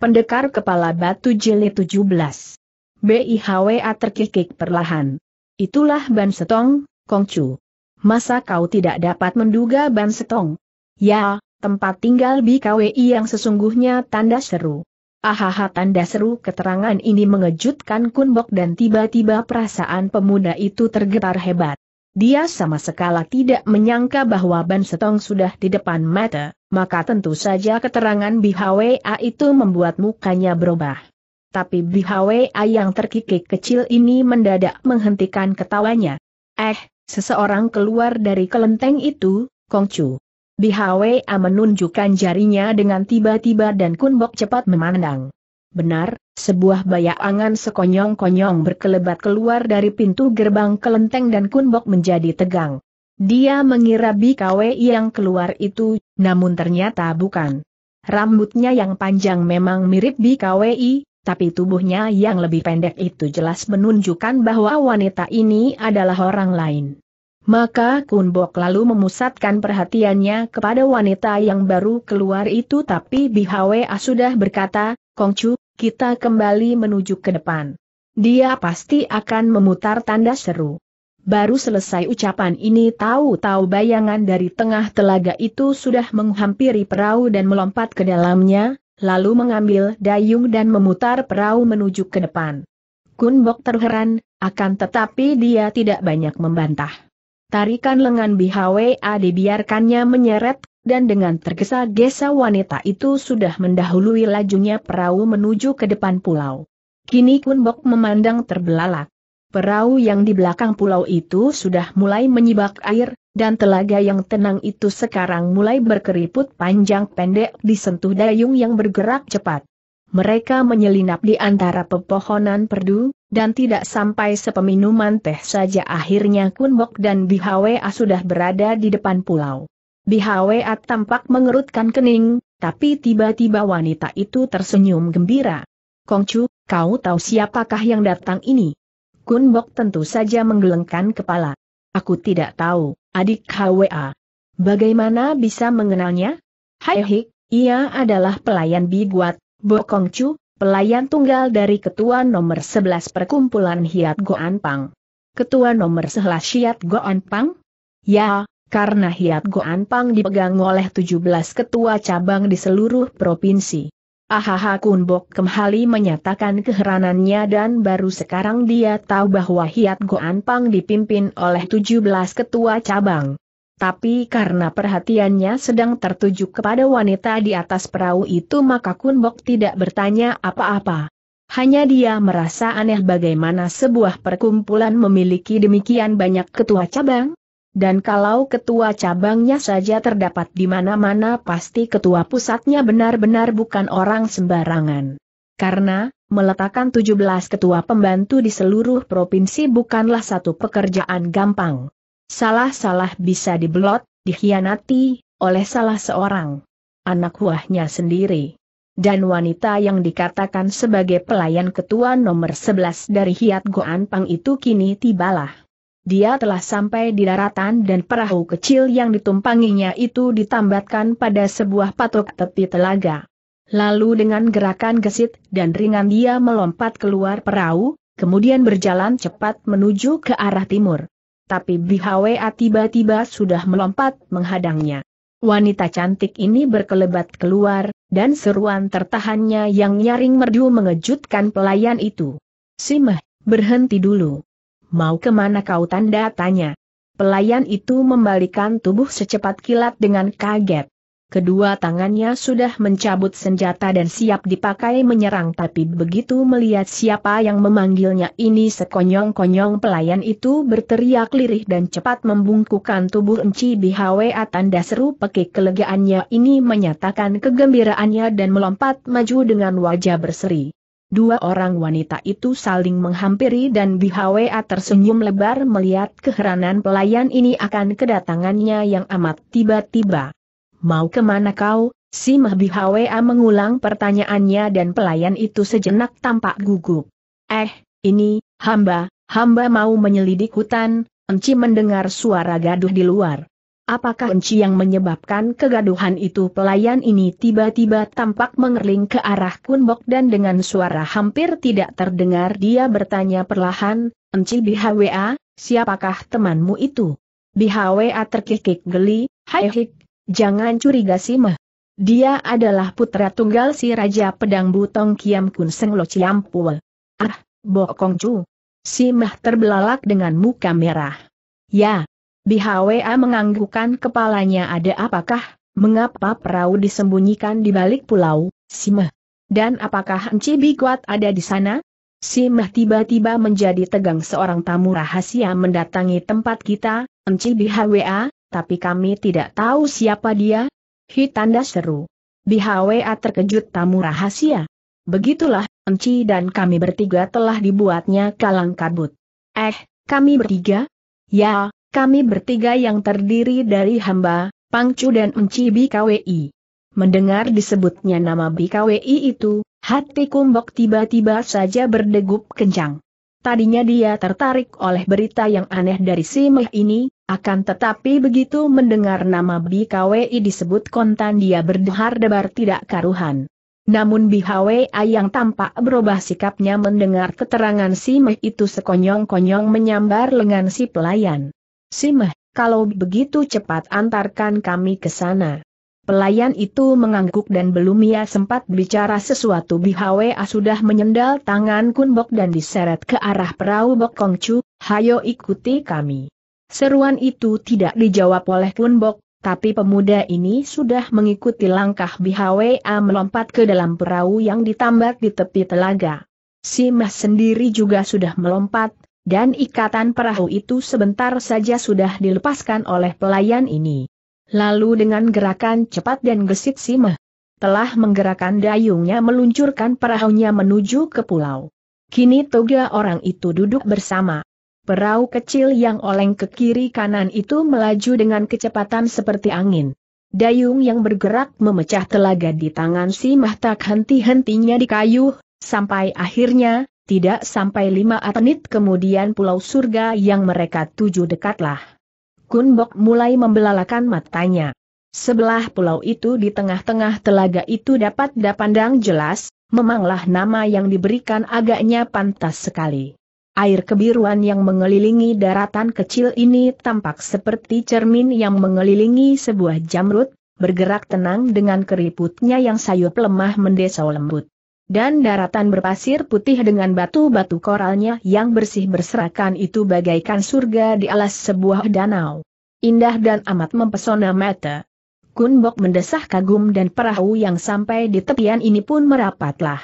Pendekar Kepala Batu Jilid 17. BIHWA terkikik perlahan. Itulah Ban Setong, Kongcu. Masa kau tidak dapat menduga Ban Setong? Ya, tempat tinggal BKWI yang sesungguhnya, tanda seru. Ahaha, tanda seru. Keterangan ini mengejutkan Kunbok dan tiba-tiba perasaan pemuda itu tergetar hebat. Dia sama sekali tidak menyangka bahwa Ban Setong sudah di depan mata. Maka tentu saja keterangan BIHWA itu membuat mukanya berubah. Tapi BIHWA yang terkikik kecil ini mendadak menghentikan ketawanya. Seseorang keluar dari kelenteng itu, Kongcu. BIHWA menunjukkan jarinya dengan tiba-tiba dan Kunbok cepat memandang. Benar, sebuah bayangan sekonyong-konyong berkelebat keluar dari pintu gerbang kelenteng dan Kunbok menjadi tegang. Dia mengira BIKWI yang keluar itu, namun ternyata bukan. Rambutnya yang panjang memang mirip BIKWI, tapi tubuhnya yang lebih pendek itu jelas menunjukkan bahwa wanita ini adalah orang lain. Maka Kunbok lalu memusatkan perhatiannya kepada wanita yang baru keluar itu, tapi BIHWA sudah berkata, "Kongcu, kita kembali menuju ke depan. Dia pasti akan memutar," tanda seru. Baru selesai ucapan ini tahu-tahu bayangan dari tengah telaga itu sudah menghampiri perahu dan melompat ke dalamnya, lalu mengambil dayung dan memutar perahu menuju ke depan. Kunbok terheran, akan tetapi dia tidak banyak membantah. Tarikan lengan BIHWA dibiarkannya menyeret, dan dengan tergesa-gesa wanita itu sudah mendahului lajunya perahu menuju ke depan pulau. Kini Kunbok memandang terbelalak. Perahu yang di belakang pulau itu sudah mulai menyibak air, dan telaga yang tenang itu sekarang mulai berkeriput panjang pendek disentuh dayung yang bergerak cepat. Mereka menyelinap di antara pepohonan perdu, dan tidak sampai sepeminuman teh saja akhirnya Kunbok dan BIHWA sudah berada di depan pulau. BIHWA tampak mengerutkan kening, tapi tiba-tiba wanita itu tersenyum gembira. "Kongcu, kau tahu siapakah yang datang ini?" Kunbok tentu saja menggelengkan kepala. "Aku tidak tahu, adik HWA. Bagaimana bisa mengenalnya?" "Haihik, ia adalah pelayan Biguat, Bo Kongcu, pelayan tunggal dari ketua nomor 11 perkumpulan Hiat Goanpang." "Ketua nomor 11 Hiat Goanpang?" "Ya, karena Hiat Goanpang dipegang oleh 17 ketua cabang di seluruh provinsi." "Ahaha," Kunbok kembali menyatakan keheranannya, dan baru sekarang dia tahu bahwa Hiat Goanpang dipimpin oleh 17 ketua cabang. Tapi karena perhatiannya sedang tertuju kepada wanita di atas perahu itu, maka Kunbok tidak bertanya apa-apa. Hanya dia merasa aneh bagaimana sebuah perkumpulan memiliki demikian banyak ketua cabang. Dan kalau ketua cabangnya saja terdapat di mana-mana, pasti ketua pusatnya benar-benar bukan orang sembarangan. Karena, meletakkan 17 ketua pembantu di seluruh provinsi bukanlah satu pekerjaan gampang. Salah-salah bisa dibelot, dikhianati, oleh salah seorang anak buahnya sendiri. Dan wanita yang dikatakan sebagai pelayan ketua nomor 11 dari Hiat Goanpang itu kini tibalah. Dia telah sampai di daratan dan perahu kecil yang ditumpanginya itu ditambatkan pada sebuah patok tepi telaga. Lalu dengan gerakan gesit dan ringan dia melompat keluar perahu, kemudian berjalan cepat menuju ke arah timur. Tapi BIHWA tiba-tiba sudah melompat menghadangnya. Wanita cantik ini berkelebat keluar, dan seruan tertahannya yang nyaring merdu mengejutkan pelayan itu. "Simeh, berhenti dulu. Mau kemana kau?" tanda tanya. Pelayan itu membalikan tubuh secepat kilat dengan kaget. Kedua tangannya sudah mencabut senjata dan siap dipakai menyerang, tapi begitu melihat siapa yang memanggilnya ini sekonyong-konyong, pelayan itu berteriak lirih dan cepat membungkukkan tubuh. "Enci BIHWA," tanda seru. Pekik kelegaannya ini menyatakan kegembiraannya dan melompat maju dengan wajah berseri. Dua orang wanita itu saling menghampiri dan BIHWA tersenyum lebar melihat keheranan pelayan ini akan kedatangannya yang amat tiba-tiba. "Mau kemana kau, Simeh?" BIHWA mengulang pertanyaannya, dan pelayan itu sejenak tampak gugup. Ini, hamba mau menyelidik hutan." "Enci mendengar suara gaduh di luar. Apakah kunci yang menyebabkan kegaduhan itu? Pelayan ini tiba-tiba tampak mengerling ke arah Kunbok dan dengan suara hampir tidak terdengar dia bertanya perlahan, "Enci Bihwa, siapakah temanmu itu?" Bihwa terkikik geli, "Hai hik, jangan curiga sih mah. Dia adalah putra tunggal si Raja Pedang Butong Kiam Kun Seng Lo Ciam Pul." "Ah, Bokong Cu." Si Mah terbelalak dengan muka merah. "Ya." Bihwa menganggukkan kepalanya. "Ada apakah, mengapa perahu disembunyikan di balik pulau, Si Mah? Dan apakah Enci Bikuat ada di sana?" Si Mah tiba-tiba menjadi tegang. "Seorang tamu rahasia mendatangi tempat kita, Enci Bihwa, tapi kami tidak tahu siapa dia." "Hi," tanda seru. Bihwa terkejut. "Tamu rahasia?" "Begitulah, Enci, dan kami bertiga telah dibuatnya kalang kabut." "Eh, kami bertiga?" "Ya. Kami bertiga yang terdiri dari hamba, Pangcu dan Enci Bikwi." Mendengar disebutnya nama Bikwi itu, hati Kunbok tiba-tiba saja berdegup kencang. Tadinya dia tertarik oleh berita yang aneh dari Si Meh ini, akan tetapi begitu mendengar nama Bikwi disebut kontan dia berdebar-debar tidak karuhan. Namun Bihwa yang tampak berubah sikapnya mendengar keterangan Si Meh itu sekonyong-konyong menyambar lengan si pelayan. "Si Meh, kalau begitu cepat antarkan kami ke sana." Pelayan itu mengangguk dan belum ia sempat bicara sesuatu Bihwa sudah menyendal tangan Kunbok dan diseret ke arah perahu Bokong Cu. "Hayo ikuti kami." Seruan itu tidak dijawab oleh Kunbok, tapi pemuda ini sudah mengikuti langkah Bihwa melompat ke dalam perahu yang ditambat di tepi telaga. Si Meh sendiri juga sudah melompat, dan ikatan perahu itu sebentar saja sudah dilepaskan oleh pelayan ini. Lalu dengan gerakan cepat dan gesit Si Meh telah menggerakkan dayungnya meluncurkan perahunya menuju ke pulau. Kini tiga orang itu duduk bersama. Perahu kecil yang oleng ke kiri kanan itu melaju dengan kecepatan seperti angin. Dayung yang bergerak memecah telaga di tangan Si Meh tak henti-hentinya dikayuh, sampai akhirnya tidak sampai 5 menit kemudian pulau surga yang mereka tuju dekatlah. Kunbok mulai membelalakan matanya. Sebelah pulau itu di tengah-tengah telaga itu dapat dipandang jelas, memanglah nama yang diberikan agaknya pantas sekali. Air kebiruan yang mengelilingi daratan kecil ini tampak seperti cermin yang mengelilingi sebuah jamrut, bergerak tenang dengan keriputnya yang sayup lemah mendesau lembut. Dan daratan berpasir putih dengan batu-batu koralnya yang bersih berserakan itu bagaikan surga di alas sebuah danau. Indah dan amat mempesona mata. Kunbok mendesah kagum dan perahu yang sampai di tepian ini pun merapatlah.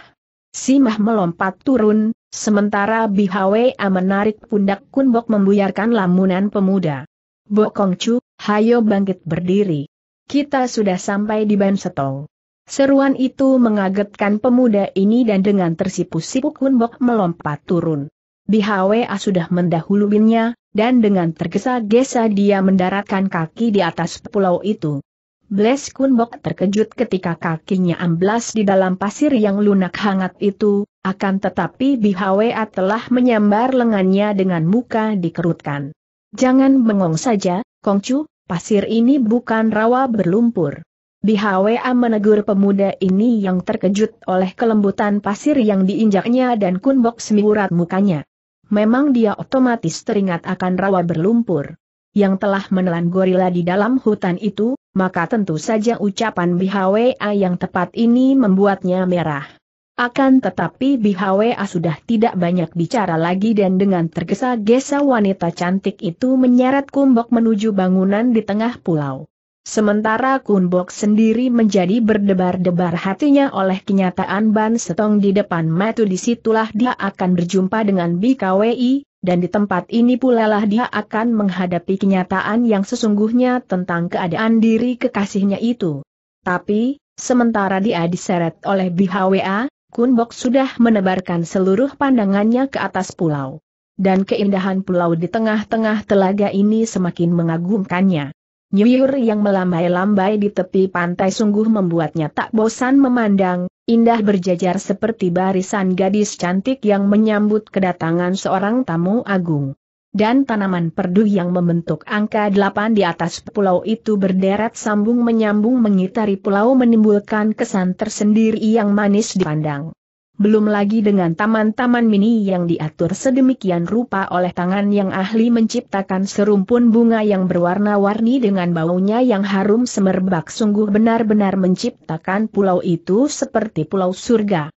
Si Meh melompat turun, sementara Bihwa menarik pundak Kunbok membuyarkan lamunan pemuda. "Bokong Cu, hayo bangkit berdiri. Kita sudah sampai di Bansetong." Seruan itu mengagetkan pemuda ini dan dengan tersipu-sipu Kunbok melompat turun. Bihwa sudah mendahuluinya, dan dengan tergesa-gesa dia mendaratkan kaki di atas pulau itu. Bles! Kunbok terkejut ketika kakinya amblas di dalam pasir yang lunak hangat itu, akan tetapi Bihwa telah menyambar lengannya dengan muka dikerutkan. "Jangan bengong saja, Kong Cu, pasir ini bukan rawa berlumpur." Bihwa menegur pemuda ini yang terkejut oleh kelembutan pasir yang diinjaknya dan Kunbok semiurat mukanya. Memang dia otomatis teringat akan rawa berlumpur yang telah menelan gorila di dalam hutan itu, maka tentu saja ucapan Bihwa yang tepat ini membuatnya merah. Akan tetapi Bihwa sudah tidak banyak bicara lagi dan dengan tergesa-gesa wanita cantik itu menyeret Kunbok menuju bangunan di tengah pulau. Sementara Kunbok sendiri menjadi berdebar-debar hatinya oleh kenyataan Bansetong di depan mata. Disitulah dia akan berjumpa dengan Bikwi, dan di tempat ini pula lah dia akan menghadapi kenyataan yang sesungguhnya tentang keadaan diri kekasihnya itu. Tapi, sementara dia diseret oleh Bihwa, Kunbok sudah menebarkan seluruh pandangannya ke atas pulau. Dan keindahan pulau di tengah-tengah telaga ini semakin mengagumkannya. Nyuyur yang melambai-lambai di tepi pantai sungguh membuatnya tak bosan memandang, indah berjajar seperti barisan gadis cantik yang menyambut kedatangan seorang tamu agung. dan tanaman perdu yang membentuk angka 8 di atas pulau itu berderet sambung menyambung mengitari pulau menimbulkan kesan tersendiri yang manis dipandang. Belum lagi dengan taman-taman mini yang diatur sedemikian rupa oleh tangan yang ahli menciptakan serumpun bunga yang berwarna-warni dengan baunya yang harum semerbak, sungguh benar-benar menciptakan pulau itu seperti pulau surga.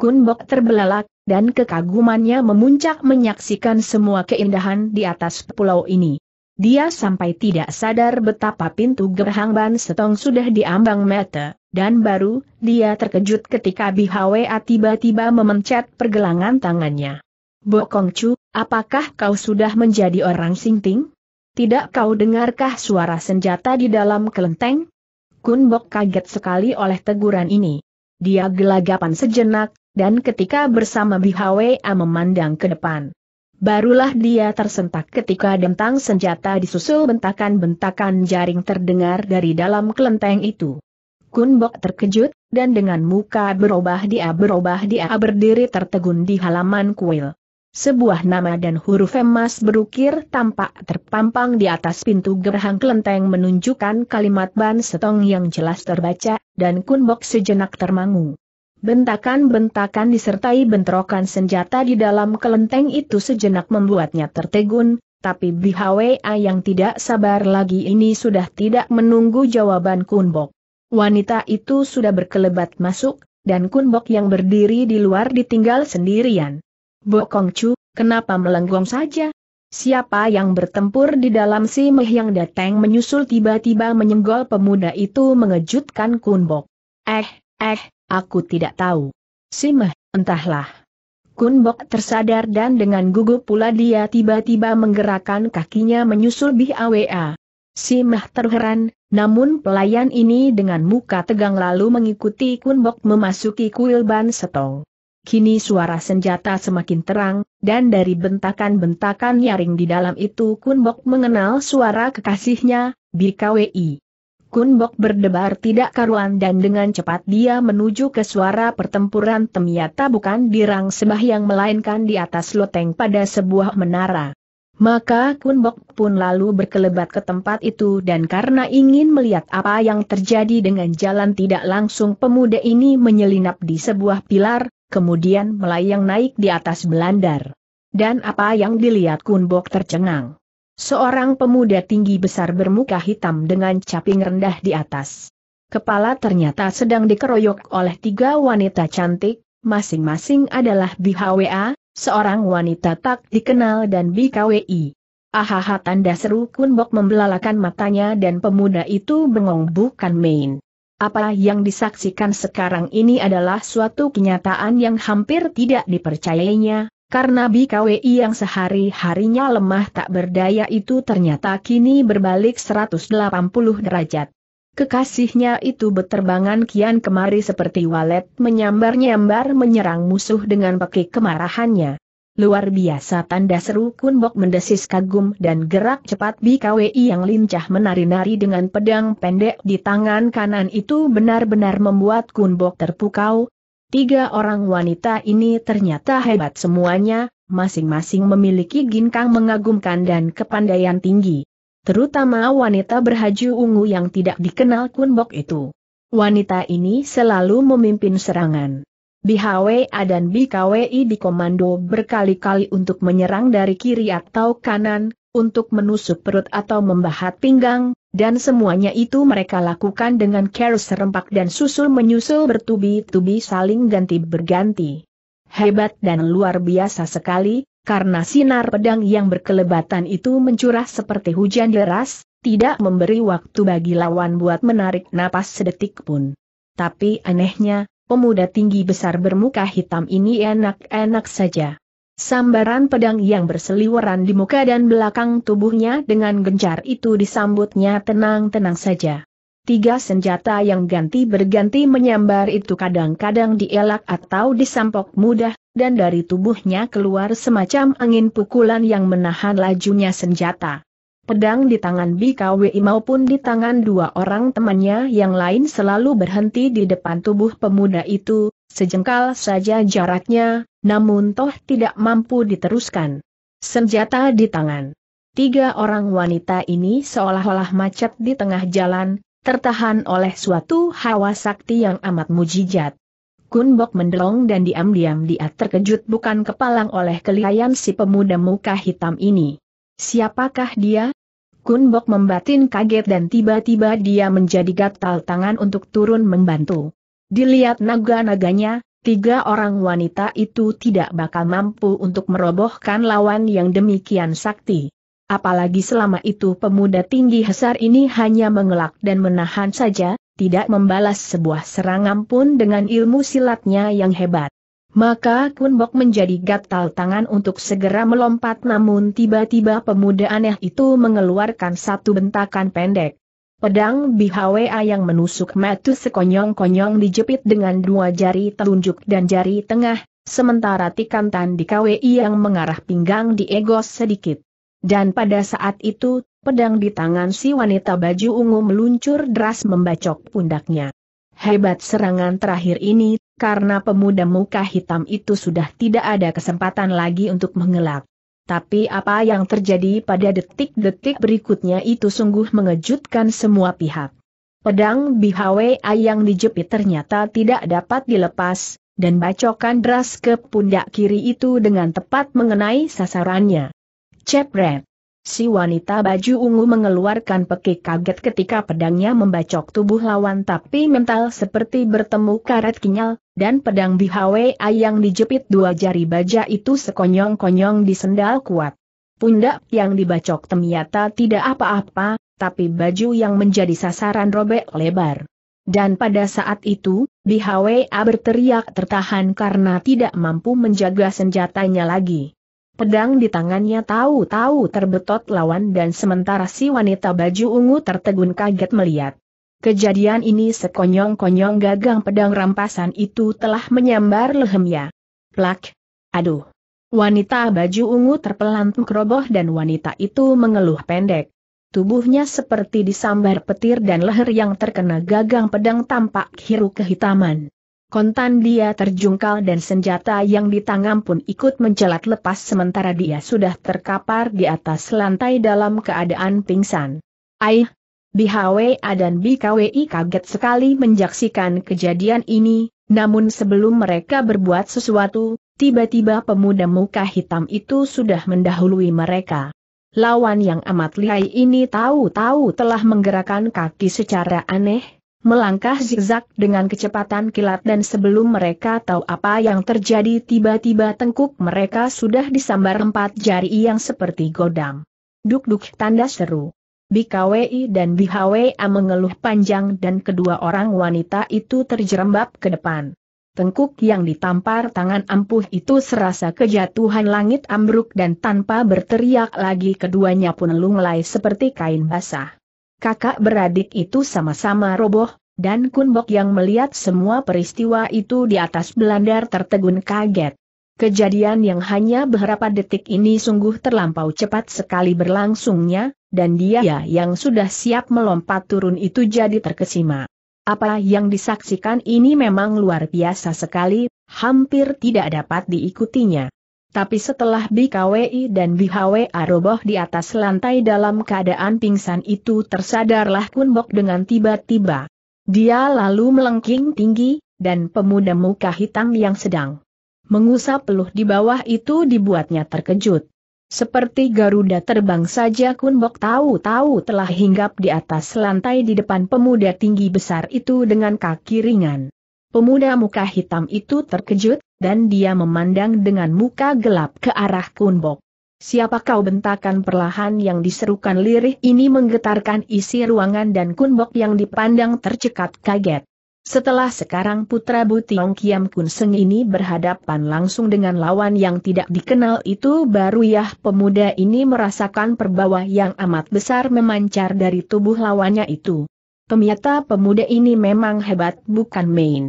Kun Bok terbelalak, dan kekagumannya memuncak menyaksikan semua keindahan di atas pulau ini. Dia sampai tidak sadar betapa pintu gerbang Ban Setong sudah diambang mata, dan baru dia terkejut ketika Bihwa tiba-tiba memencet pergelangan tangannya. "Bok Kongcu, apakah kau sudah menjadi orang sinting? Tidak kau dengarkah suara senjata di dalam kelenteng?" Kun Bok kaget sekali oleh teguran ini. Dia gelagapan sejenak, dan ketika bersama Bihwa memandang ke depan, barulah dia tersentak ketika dentang senjata disusul bentakan-bentakan jaring terdengar dari dalam kelenteng itu. Kun Bok terkejut, dan dengan muka berubah dia berdiri tertegun di halaman kuil. Sebuah nama dan huruf emas berukir tampak terpampang di atas pintu gerbang kelenteng menunjukkan kalimat Ban Setong yang jelas terbaca, dan Kun Bok sejenak termangu. Bentakan-bentakan disertai bentrokan senjata di dalam kelenteng itu sejenak membuatnya tertegun, tapi Bihwa yang tidak sabar lagi ini sudah tidak menunggu jawaban Kun Bok. Wanita itu sudah berkelebat masuk, dan Kun Bok yang berdiri di luar ditinggal sendirian. "Bok Kongcu, kenapa melenggong saja? Siapa yang bertempur di dalam?" Si Meh yang datang menyusul tiba-tiba menyenggol pemuda itu mengejutkan Kun Bok. Aku tidak tahu. Si Meh, entahlah." Kun Bok tersadar dan dengan gugup pula dia tiba-tiba menggerakkan kakinya menyusul Bihwa. Si Meh terheran, namun pelayan ini dengan muka tegang lalu mengikuti Kun Bok memasuki kuil Ban Setong. Kini suara senjata semakin terang, dan dari bentakan-bentakan nyaring di dalam itu Kun Bok mengenal suara kekasihnya, Bihwa. Kun Bok berdebar tidak karuan dan dengan cepat dia menuju ke suara pertempuran ternyata bukan di rang sembahyang melainkan di atas loteng pada sebuah menara. Maka Kun Bok pun lalu berkelebat ke tempat itu, dan karena ingin melihat apa yang terjadi dengan jalan tidak langsung pemuda ini menyelinap di sebuah pilar, kemudian melayang naik di atas belandar. Dan apa yang dilihat Kun Bok tercengang. Seorang pemuda tinggi besar bermuka hitam dengan caping rendah di atas kepala ternyata sedang dikeroyok oleh tiga wanita cantik, masing-masing adalah Bihwa, seorang wanita tak dikenal dan Bihwi. "Ahaha!" tanda seru Kun Bok membelalakan matanya, dan pemuda itu bengong bukan main. Apa yang disaksikan sekarang ini adalah suatu kenyataan yang hampir tidak dipercayainya. Karena Bihwi yang sehari-harinya lemah tak berdaya itu ternyata kini berbalik 180 derajat. Kekasihnya itu berterbangan kian kemari seperti walet menyambar-nyambar menyerang musuh dengan pekik kemarahannya. "Luar biasa!" tanda seru Kun Bok mendesis kagum, dan gerak cepat Bihwi yang lincah menari-nari dengan pedang pendek di tangan kanan itu benar-benar membuat Kun Bok terpukau. Tiga orang wanita ini ternyata hebat semuanya, masing-masing memiliki ginkang mengagumkan dan kepandaian tinggi. Terutama wanita berhaju ungu yang tidak dikenal Kun Bok itu. Wanita ini selalu memimpin serangan. Bihwa dan Bihwi dikomando berkali-kali untuk menyerang dari kiri atau kanan, untuk menusuk perut atau membahat pinggang. Dan semuanya itu mereka lakukan dengan care serempak dan susul-menyusul bertubi-tubi saling ganti-berganti. Hebat dan luar biasa sekali, karena sinar pedang yang berkelebatan itu mencurah seperti hujan deras, tidak memberi waktu bagi lawan buat menarik napas sedetik pun. Tapi anehnya, pemuda tinggi besar bermuka hitam ini enak-enak saja. Sambaran pedang yang berseliweran di muka dan belakang tubuhnya dengan gencar itu disambutnya tenang-tenang saja. Tiga senjata yang ganti-berganti menyambar itu kadang-kadang dielak atau disampok mudah, dan dari tubuhnya keluar semacam angin pukulan yang menahan lajunya senjata. Pedang di tangan Bihwi maupun di tangan dua orang temannya yang lain selalu berhenti di depan tubuh pemuda itu, sejengkal saja jaraknya. Namun toh tidak mampu diteruskan. senjata di tangan. Tiga orang wanita ini seolah-olah macet di tengah jalan, tertahan oleh suatu hawa sakti yang amat mujijat. Kun Bok mendelong dan diam-diam dia terkejut bukan kepalang oleh kelihayan si pemuda muka hitam ini. Siapakah dia? Kun Bok membatin kaget dan tiba-tiba dia menjadi gatal tangan untuk turun membantu. Dilihat naga-naganya, tiga orang wanita itu tidak bakal mampu untuk merobohkan lawan yang demikian sakti. Apalagi selama itu pemuda tinggi besar ini hanya mengelak dan menahan saja, tidak membalas sebuah serangan pun dengan ilmu silatnya yang hebat. Maka Kun Bok menjadi gatal tangan untuk segera melompat, namun tiba-tiba pemuda aneh itu mengeluarkan satu bentakan pendek. Pedang BHWA yang menusuk matu sekonyong-konyong dijepit dengan dua jari telunjuk dan jari tengah, sementara tikan tandi KWI yang mengarah pinggang diegos sedikit. Dan pada saat itu, pedang di tangan si wanita baju ungu meluncur deras membacok pundaknya. Hebat serangan terakhir ini, karena pemuda muka hitam itu sudah tidak ada kesempatan lagi untuk mengelak. Tapi apa yang terjadi pada detik-detik berikutnya itu sungguh mengejutkan semua pihak. Pedang BHWA yang dijepit ternyata tidak dapat dilepas, dan bacokan deras ke pundak kiri itu dengan tepat mengenai sasarannya. Cepret. Si wanita baju ungu mengeluarkan pekik kaget ketika pedangnya membacok tubuh lawan, tapi mental seperti bertemu karet kinyal, dan pedang BHWA yang dijepit dua jari baja itu sekonyong-konyong disendal kuat. Pundak yang dibacok ternyata tidak apa-apa, tapi baju yang menjadi sasaran robek lebar. Dan pada saat itu, BHWA berteriak tertahan karena tidak mampu menjaga senjatanya lagi. Pedang di tangannya tahu-tahu terbetot lawan, dan sementara si wanita baju ungu tertegun kaget melihat kejadian ini, sekonyong-konyong gagang pedang rampasan itu telah menyambar lehemnya. Plak! Aduh! Wanita baju ungu terpelantung roboh dan wanita itu mengeluh pendek. Tubuhnya seperti disambar petir dan leher yang terkena gagang pedang tampak hiru kehitaman. Kontan dia terjungkal dan senjata yang di tangan pun ikut mencelat lepas, sementara dia sudah terkapar di atas lantai dalam keadaan pingsan. Aih! BHWA dan BKWI kaget sekali menyaksikan kejadian ini, namun sebelum mereka berbuat sesuatu, tiba-tiba pemuda muka hitam itu sudah mendahului mereka. Lawan yang amat lihai ini tahu-tahu telah menggerakkan kaki secara aneh, melangkah zigzag dengan kecepatan kilat, dan sebelum mereka tahu apa yang terjadi, tiba-tiba tengkuk mereka sudah disambar empat jari yang seperti godam. Duk-duk, tanda seru. BKWI dan BHWA mengeluh panjang dan kedua orang wanita itu terjerembab ke depan. Tengkuk yang ditampar tangan ampuh itu serasa kejatuhan langit ambruk, dan tanpa berteriak lagi keduanya pun lunglai seperti kain basah. Kakak beradik itu sama-sama roboh, dan Kun Bok yang melihat semua peristiwa itu di atas belandar tertegun kaget. Kejadian yang hanya beberapa detik ini sungguh terlampau cepat sekali berlangsungnya, dan dia yang sudah siap melompat turun itu jadi terkesima. Apa yang disaksikan ini memang luar biasa sekali, hampir tidak dapat diikutinya. Tapi setelah BKWI dan BHWA roboh di atas lantai dalam keadaan pingsan itu, tersadarlah Kun Bok dengan tiba-tiba. Dia lalu melengking tinggi, dan pemuda muka hitam yang sedang mengusap peluh di bawah itu dibuatnya terkejut. Seperti Garuda terbang saja Kun Bok tahu-tahu telah hinggap di atas lantai di depan pemuda tinggi besar itu dengan kaki ringan. Pemuda muka hitam itu terkejut, dan dia memandang dengan muka gelap ke arah Kun Bok. "Siapa kau?" bentakan perlahan yang diserukan lirih ini menggetarkan isi ruangan, dan Kun Bok yang dipandang tercekat kaget. Setelah sekarang putra Butiong Kiam Kun Seng ini berhadapan langsung dengan lawan yang tidak dikenal itu, baru yah pemuda ini merasakan perbawa yang amat besar memancar dari tubuh lawannya itu. Ternyata pemuda ini memang hebat bukan main.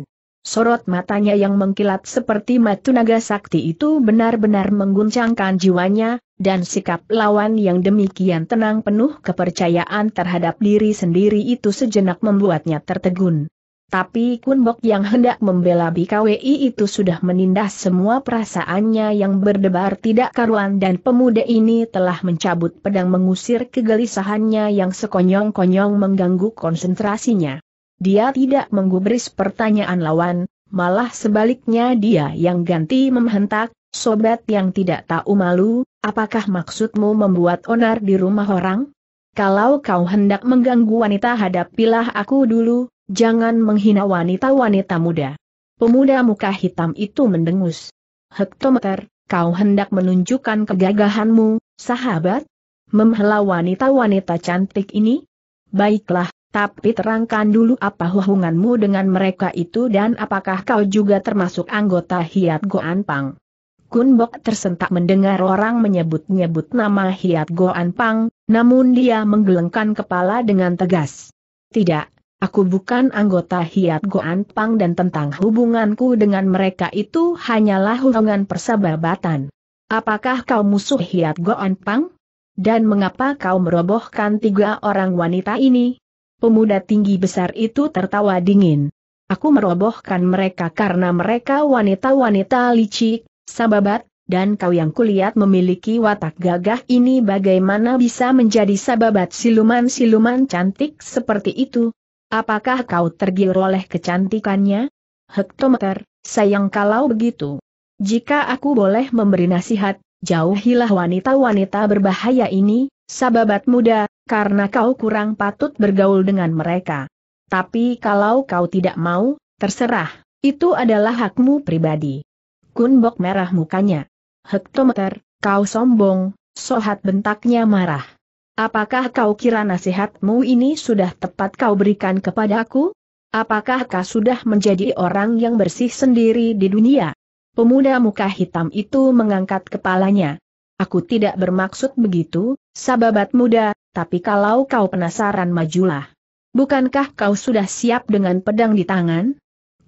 Sorot matanya yang mengkilat seperti mata naga sakti itu benar-benar mengguncangkan jiwanya, dan sikap lawan yang demikian tenang penuh kepercayaan terhadap diri sendiri itu sejenak membuatnya tertegun. Tapi Kunbok yang hendak membela BKWI itu sudah menindas semua perasaannya yang berdebar tidak karuan dan pemuda ini telah mencabut pedang mengusir kegelisahannya yang sekonyong-konyong mengganggu konsentrasinya. Dia tidak menggubris pertanyaan lawan, malah sebaliknya dia yang ganti memhentak, "Sobat yang tidak tahu malu, apakah maksudmu membuat onar di rumah orang? Kalau kau hendak mengganggu wanita hadapilah aku dulu. Jangan menghina wanita-wanita muda." Pemuda muka hitam itu mendengus. "Hektometer, kau hendak menunjukkan kegagahanmu, sahabat? Memhela wanita-wanita cantik ini? Baiklah, tapi terangkan dulu apa hubunganmu dengan mereka itu dan apakah kau juga termasuk anggota Hiat Goanpang?" Kunbok tersentak mendengar orang menyebut-nyebut nama Hiat Goanpang, namun dia menggelengkan kepala dengan tegas. "Tidak. Aku bukan anggota Hiat Goanpang dan tentang hubunganku dengan mereka itu hanyalah hubungan persahabatan." "Apakah kau musuh Hiat Goanpang? Dan mengapa kau merobohkan tiga orang wanita ini?" Pemuda tinggi besar itu tertawa dingin. "Aku merobohkan mereka karena mereka wanita-wanita licik, sahabat, dan kau yang kulihat memiliki watak gagah ini bagaimana bisa menjadi sahabat siluman-siluman cantik seperti itu? Apakah kau tergiur oleh kecantikannya?" "Hektometer, sayang kalau begitu. Jika aku boleh memberi nasihat, jauhilah wanita-wanita berbahaya ini, sahabat muda, karena kau kurang patut bergaul dengan mereka. Tapi kalau kau tidak mau, terserah, itu adalah hakmu pribadi." Kunbok merah mukanya. "Hektometer, kau sombong," Sohat bentaknya marah. "Apakah kau kira nasihatmu ini sudah tepat kau berikan kepadaku? Apakah kau sudah menjadi orang yang bersih sendiri di dunia?" Pemuda muka hitam itu mengangkat kepalanya. "Aku tidak bermaksud begitu, sahabat muda, tapi kalau kau penasaran majulah. Bukankah kau sudah siap dengan pedang di tangan?"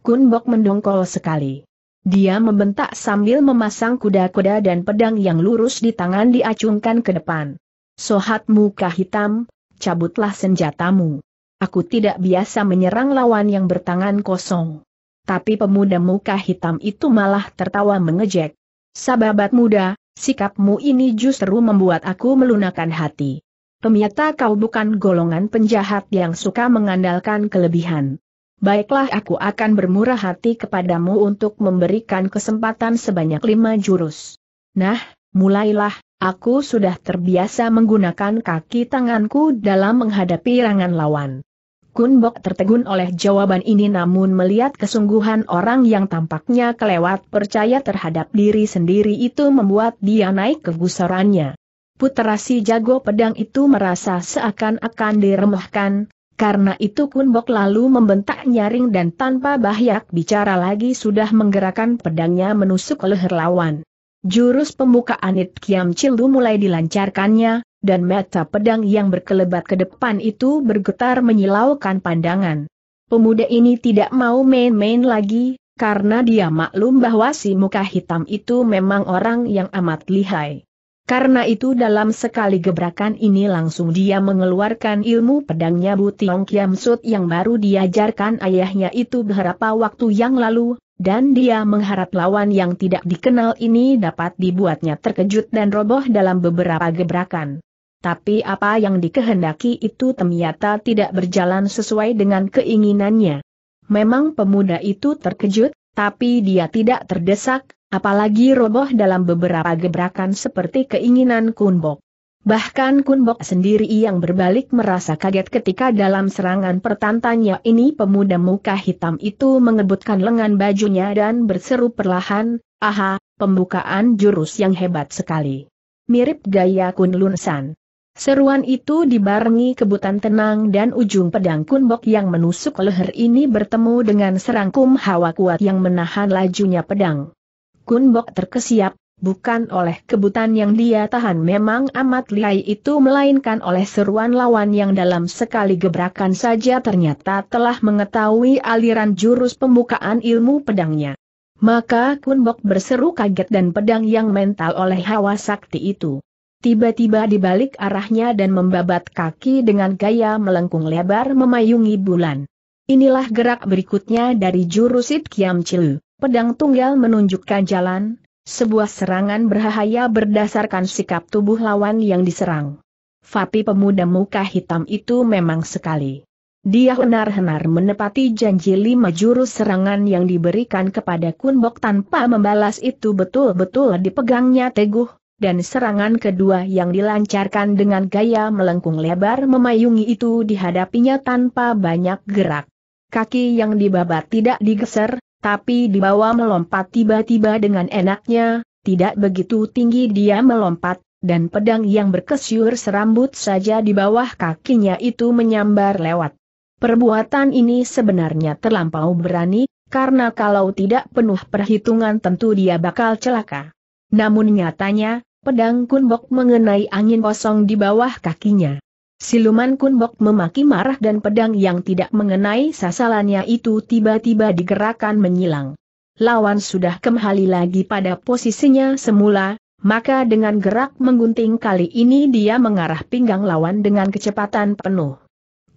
Kunbok mendongkol sekali. Dia membentak sambil memasang kuda-kuda dan pedang yang lurus di tangan diacungkan ke depan. "Sohat muka hitam, cabutlah senjatamu. Aku tidak biasa menyerang lawan yang bertangan kosong." Tapi pemuda muka hitam itu malah tertawa mengejek. "Sahabat muda, sikapmu ini justru membuat aku melunakkan hati. Ternyata kau bukan golongan penjahat yang suka mengandalkan kelebihan. Baiklah, aku akan bermurah hati kepadamu untuk memberikan kesempatan sebanyak 5 jurus. Nah, mulailah. Aku sudah terbiasa menggunakan kaki tanganku dalam menghadapi serangan lawan." Kunbok tertegun oleh jawaban ini namun melihat kesungguhan orang yang tampaknya kelewat percaya terhadap diri sendiri itu membuat dia naik kegusarannya. Putra si jago pedang itu merasa seakan-akan diremehkan, karena itu Kunbok lalu membentak nyaring dan tanpa banyak bicara lagi sudah menggerakkan pedangnya menusuk leher lawan. Jurus pembukaan It Kiam Chilu mulai dilancarkannya, dan mata pedang yang berkelebat ke depan itu bergetar menyilaukan pandangan. Pemuda ini tidak mau main-main lagi, karena dia maklum bahwa si muka hitam itu memang orang yang amat lihai. Karena itu dalam sekali gebrakan ini langsung dia mengeluarkan ilmu pedangnya Butiong Kiam Sut yang baru diajarkan ayahnya itu beberapa waktu yang lalu. Dan dia mengharap lawan yang tidak dikenal ini dapat dibuatnya terkejut dan roboh dalam beberapa gebrakan. Tapi apa yang dikehendaki itu ternyata tidak berjalan sesuai dengan keinginannya. Memang pemuda itu terkejut, tapi dia tidak terdesak, apalagi roboh dalam beberapa gebrakan seperti keinginan Kunbok. Bahkan Kunbok sendiri yang berbalik merasa kaget ketika dalam serangan pertantanya ini pemuda muka hitam itu mengebutkan lengan bajunya dan berseru perlahan, "Aha, pembukaan jurus yang hebat sekali. Mirip gaya Kun Lun San." Seruan itu dibarengi kebutan tenang dan ujung pedang Kunbok yang menusuk leher ini bertemu dengan serangkum hawa kuat yang menahan lajunya pedang. Kunbok terkesiap. Bukan oleh kebutan yang dia tahan memang amat lihai itu melainkan oleh seruan lawan yang dalam sekali gebrakan saja ternyata telah mengetahui aliran jurus pembukaan ilmu pedangnya. Maka Kunbok berseru kaget dan pedang yang mental oleh hawa sakti itu tiba-tiba dibalik arahnya dan membabat kaki dengan gaya melengkung lebar memayungi bulan. Inilah gerak berikutnya dari jurusit Kiam Chilu. Pedang tunggal menunjukkan jalan, sebuah serangan berbahaya berdasarkan sikap tubuh lawan yang diserang. Tapi pemuda muka hitam itu memang sekali. Dia benar-benar menepati janji 5 jurus serangan yang diberikan kepada Kun Bok tanpa membalas itu betul-betul dipegangnya teguh. Dan serangan kedua yang dilancarkan dengan gaya melengkung lebar memayungi itu dihadapinya tanpa banyak gerak. Kaki yang dibabat tidak digeser, tapi dibawa melompat tiba-tiba dengan enaknya, tidak begitu tinggi dia melompat, dan pedang yang berkesyur serambut saja di bawah kakinya itu menyambar lewat. Perbuatan ini sebenarnya terlampau berani, karena kalau tidak penuh perhitungan tentu dia bakal celaka. Namun nyatanya, pedang Kun Bok mengenai angin kosong di bawah kakinya. Siluman Kun Bok memaki marah dan pedang yang tidak mengenai sasarannya itu tiba-tiba digerakkan menyilang. Lawan sudah kembali lagi pada posisinya semula, maka dengan gerak menggunting kali ini dia mengarah pinggang lawan dengan kecepatan penuh.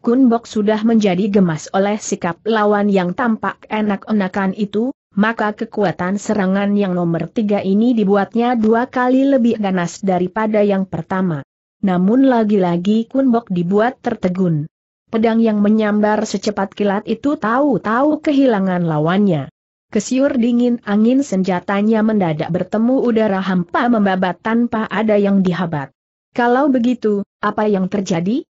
Kun Bok sudah menjadi gemas oleh sikap lawan yang tampak enak-enakan itu. Maka kekuatan serangan yang nomor 3 ini dibuatnya 2 kali lebih ganas daripada yang pertama. Namun lagi-lagi Kun Bok dibuat tertegun. Pedang yang menyambar secepat kilat itu tahu-tahu kehilangan lawannya. Kesiur dingin angin senjatanya mendadak bertemu udara hampa membabat tanpa ada yang dihabat. Kalau begitu, apa yang terjadi?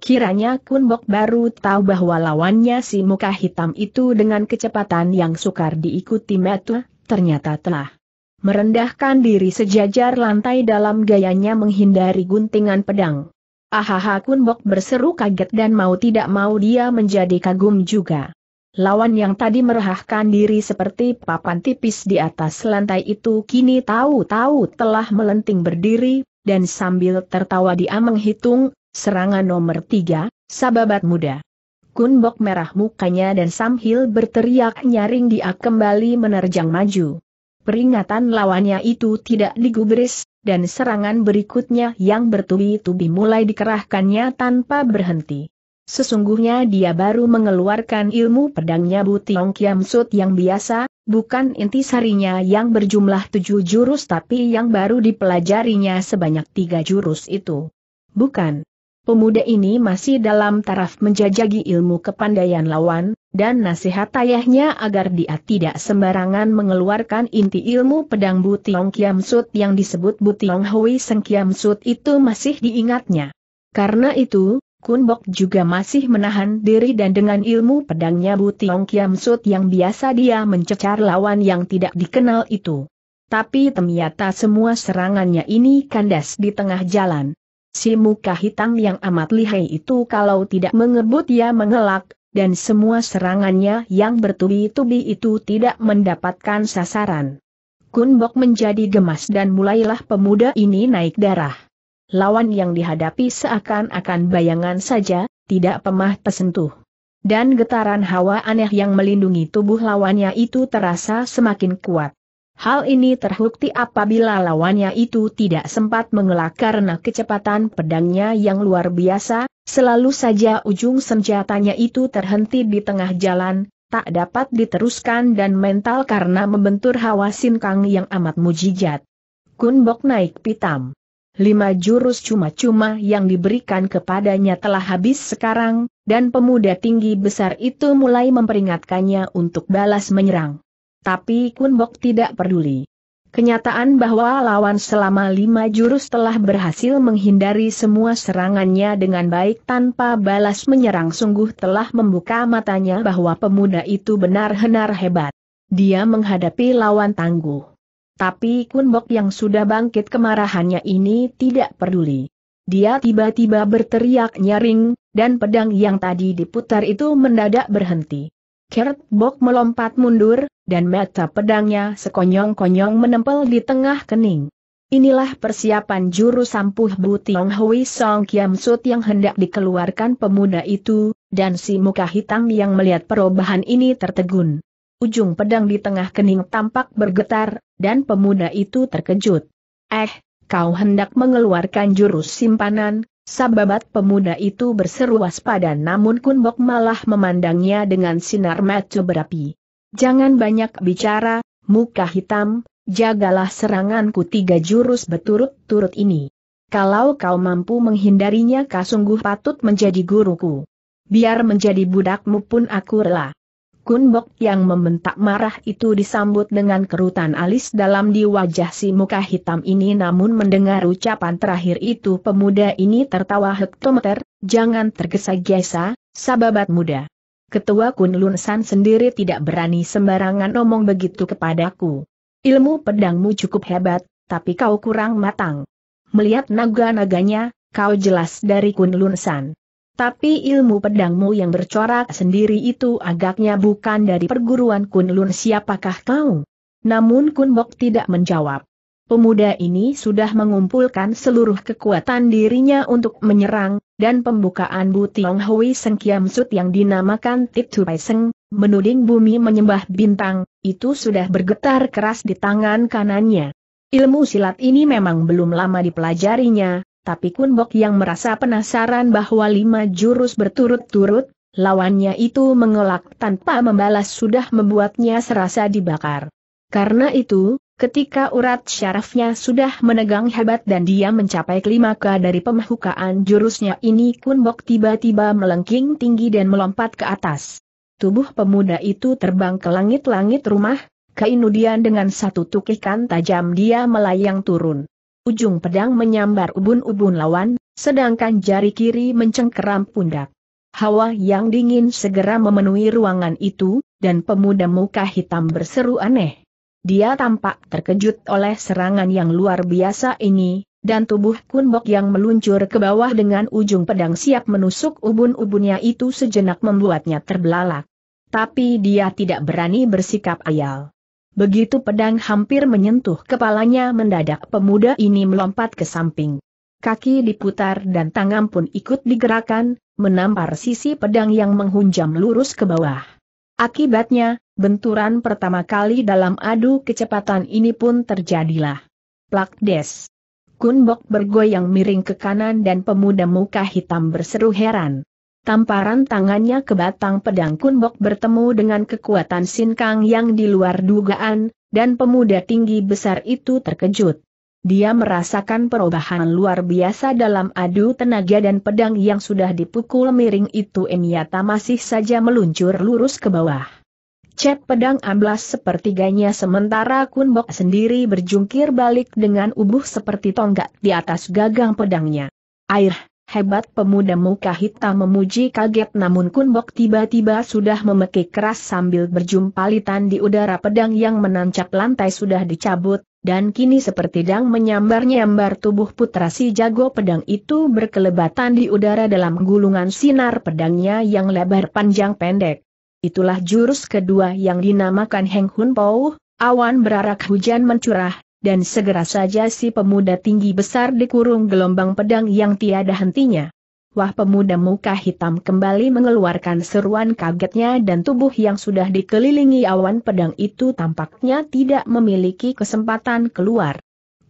Kiranya Kun Bok baru tahu bahwa lawannya si muka hitam itu dengan kecepatan yang sukar diikuti mata, ternyata telah merendahkan diri sejajar lantai dalam gayanya menghindari guntingan pedang. Ahaha, Kun Bok berseru kaget dan mau tidak mau dia menjadi kagum juga. Lawan yang tadi merahkan diri seperti papan tipis di atas lantai itu kini tahu-tahu telah melenting berdiri, dan sambil tertawa dia menghitung, serangan nomor 3, sababat muda. Kun Bok merah mukanya dan sambil berteriak nyaring dia kembali menerjang maju. Peringatan lawannya itu tidak digubris, dan serangan berikutnya yang bertubi-tubi mulai dikerahkannya tanpa berhenti. Sesungguhnya dia baru mengeluarkan ilmu pedangnya Butiong Kiam Sut yang biasa, bukan intisarinya yang berjumlah 7 jurus tapi yang baru dipelajarinya sebanyak 3 jurus itu. Bukan. Pemuda ini masih dalam taraf menjajagi ilmu kepandaian lawan, dan nasihat ayahnya agar dia tidak sembarangan mengeluarkan inti ilmu pedang Butiong Kiam Sut yang disebut Butiong Hui Seng Kiam Sut itu masih diingatnya. Karena itu, Kun Bok juga masih menahan diri dan dengan ilmu pedangnya Butiong Kiam Sut yang biasa dia mencecar lawan yang tidak dikenal itu. Tapi ternyata semua serangannya ini kandas di tengah jalan. Si muka hitam yang amat lihai itu kalau tidak mengebut ia mengelak, dan semua serangannya yang bertubi-tubi itu tidak mendapatkan sasaran. Kun Bok menjadi gemas dan mulailah pemuda ini naik darah. Lawan yang dihadapi seakan-akan bayangan saja, tidak pernah tersentuh. Dan getaran hawa aneh yang melindungi tubuh lawannya itu terasa semakin kuat. Hal ini terbukti apabila lawannya itu tidak sempat mengelak karena kecepatan pedangnya yang luar biasa, selalu saja ujung senjatanya itu terhenti di tengah jalan, tak dapat diteruskan dan mental karena membentur hawa sinkang yang amat mujijat. Kun Bok naik pitam. 5 jurus cuma-cuma yang diberikan kepadanya telah habis sekarang, dan pemuda tinggi besar itu mulai memperingatkannya untuk balas menyerang. Tapi Kun Bok tidak peduli. Kenyataan bahwa lawan selama 5 jurus telah berhasil menghindari semua serangannya dengan baik tanpa balas menyerang sungguh telah membuka matanya bahwa pemuda itu benar-benar hebat. Dia menghadapi lawan tangguh. Tapi Kun Bok yang sudah bangkit kemarahannya ini tidak peduli. Dia tiba-tiba berteriak nyaring, dan pedang yang tadi diputar itu mendadak berhenti. Kurt Bok melompat mundur, dan mata pedangnya sekonyong-konyong menempel di tengah kening. Inilah persiapan jurus ampuh Butiong Hui Song Kiam Sut yang hendak dikeluarkan pemuda itu, dan si muka hitam yang melihat perubahan ini tertegun. Ujung pedang di tengah kening tampak bergetar, dan pemuda itu terkejut. Kau hendak mengeluarkan jurus simpanan, Sababat pemuda itu berseru waspada, namun Kun Bok malah memandangnya dengan sinar mata berapi. "Jangan banyak bicara, muka hitam, jagalah seranganku 3 jurus berturut-turut ini. Kalau kau mampu menghindarinya, kau sungguh patut menjadi guruku. Biar menjadi budakmu pun aku rela." Kun Bok yang membentak marah itu disambut dengan kerutan alis dalam di wajah si muka hitam ini, namun mendengar ucapan terakhir itu pemuda ini tertawa hektometer. "Jangan tergesa-gesa, sahabat muda. Ketua Kun Lun San sendiri tidak berani sembarangan omong begitu kepadaku. Ilmu pedangmu cukup hebat, tapi kau kurang matang. Melihat naga-naganya, kau jelas dari Kun Lun San. Tapi ilmu pedangmu yang bercorak sendiri itu agaknya bukan dari perguruan Kun Lun. Siapakah kau?" Namun Kun Bok tidak menjawab. Pemuda ini sudah mengumpulkan seluruh kekuatan dirinya untuk menyerang, dan pembukaan Bu Tiong Hui Seng Kiam Sut yang dinamakan Titu Pai Seng, menuding bumi menyembah bintang, itu sudah bergetar keras di tangan kanannya. Ilmu silat ini memang belum lama dipelajarinya, tapi Kun Bok yang merasa penasaran bahwa 5 jurus berturut-turut, lawannya itu mengelak tanpa membalas sudah membuatnya serasa dibakar. Karena itu, ketika urat syarafnya sudah menegang hebat dan dia mencapai klimaks dari pembukaan jurusnya ini, Kun Bok tiba-tiba melengking tinggi dan melompat ke atas. Tubuh pemuda itu terbang ke langit-langit rumah, kemudian dengan satu tukikan tajam dia melayang turun. Ujung pedang menyambar ubun-ubun lawan, sedangkan jari kiri mencengkeram pundak. Hawa yang dingin segera memenuhi ruangan itu, dan pemuda muka hitam berseru aneh. Dia tampak terkejut oleh serangan yang luar biasa ini, dan tubuh Kun Bok yang meluncur ke bawah dengan ujung pedang siap menusuk ubun-ubunnya itu sejenak membuatnya terbelalak. Tapi dia tidak berani bersikap ayal. Begitu pedang hampir menyentuh kepalanya, mendadak pemuda ini melompat ke samping. Kaki diputar dan tangan pun ikut digerakkan, menampar sisi pedang yang menghunjam lurus ke bawah. Akibatnya, benturan pertama kali dalam adu kecepatan ini pun terjadilah. Plak des! Kun Bok bergoyang miring ke kanan dan pemuda muka hitam berseru heran. Tamparan tangannya ke batang pedang Kun Bok bertemu dengan kekuatan sinkang yang di luar dugaan, dan pemuda tinggi besar itu terkejut. Dia merasakan perubahan luar biasa dalam adu tenaga, dan pedang yang sudah dipukul miring itu ternyata masih saja meluncur lurus ke bawah. Cet, pedang amblas sepertiganya, sementara Kun Bok sendiri berjungkir balik dengan ubuh seperti tonggak di atas gagang pedangnya. "Air! Hebat!" Pemuda muka hitam memuji kaget, namun Kun Bok tiba-tiba sudah memekik keras sambil berjumpalitan di udara. Pedang yang menancap lantai sudah dicabut, dan kini seperti pedang menyambar-nyambar tubuh putra si jago pedang itu berkelebatan di udara dalam gulungan sinar pedangnya yang lebar panjang pendek. Itulah jurus kedua yang dinamakan Heng Hun Pouh, awan berarak hujan mencurah. Dan segera saja si pemuda tinggi besar dikurung gelombang pedang yang tiada hentinya. "Wah!" Pemuda muka hitam kembali mengeluarkan seruan kagetnya, dan tubuh yang sudah dikelilingi awan pedang itu tampaknya tidak memiliki kesempatan keluar.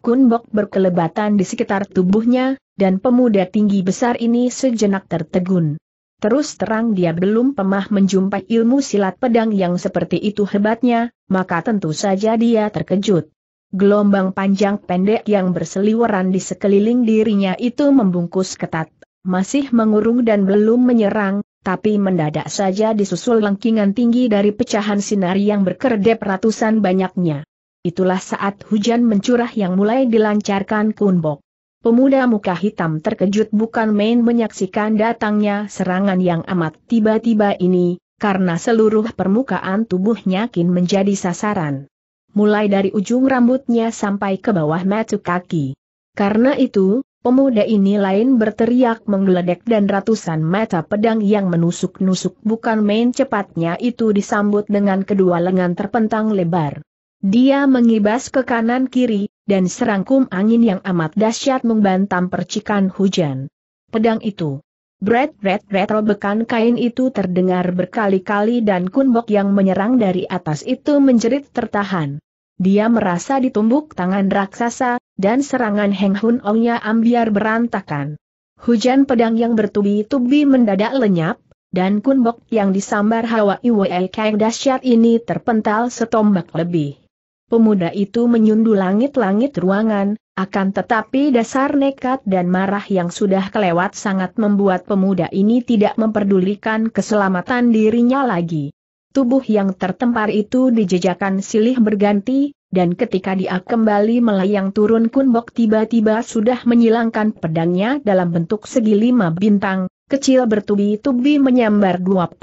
Kun Bok berkelebatan di sekitar tubuhnya, dan pemuda tinggi besar ini sejenak tertegun. Terus terang dia belum pernah menjumpai ilmu silat pedang yang seperti itu hebatnya, maka tentu saja dia terkejut. Gelombang panjang pendek yang berseliweran di sekeliling dirinya itu membungkus ketat, masih mengurung dan belum menyerang, tapi mendadak saja disusul lengkingan tinggi dari pecahan sinar yang berkedep ratusan banyaknya. Itulah saat hujan mencurah yang mulai dilancarkan Kun Bok. Pemuda muka hitam terkejut bukan main menyaksikan datangnya serangan yang amat tiba-tiba ini, karena seluruh permukaan tubuhnya kini menjadi sasaran. Mulai dari ujung rambutnya sampai ke bawah mata kaki. Karena itu, pemuda ini lain berteriak menggeledek, dan ratusan mata pedang yang menusuk-nusuk bukan main cepatnya itu disambut dengan kedua lengan terpentang lebar. Dia mengibas ke kanan-kiri, dan serangkum angin yang amat dahsyat membantam percikan hujan. Pedang itu bret-bret-bret, robekan kain itu terdengar berkali-kali, dan Kun Bok yang menyerang dari atas itu menjerit tertahan. Dia merasa ditumbuk tangan raksasa, dan serangan Heng Hun Ongnya ambiar berantakan. Hujan pedang yang bertubi-tubi mendadak lenyap, dan Kunbok yang disambar hawa Iwek yang dahsyat ini terpental setombak lebih. Pemuda itu menyundul langit-langit ruangan, akan tetapi dasar nekat dan marah yang sudah kelewat sangat membuat pemuda ini tidak memperdulikan keselamatan dirinya lagi. Tubuh yang tertempar itu dijejakan silih berganti, dan ketika dia kembali melayang turun, Kunbok tiba-tiba sudah menyilangkan pedangnya dalam bentuk segi 5 bintang, kecil bertubi-tubi menyambar 21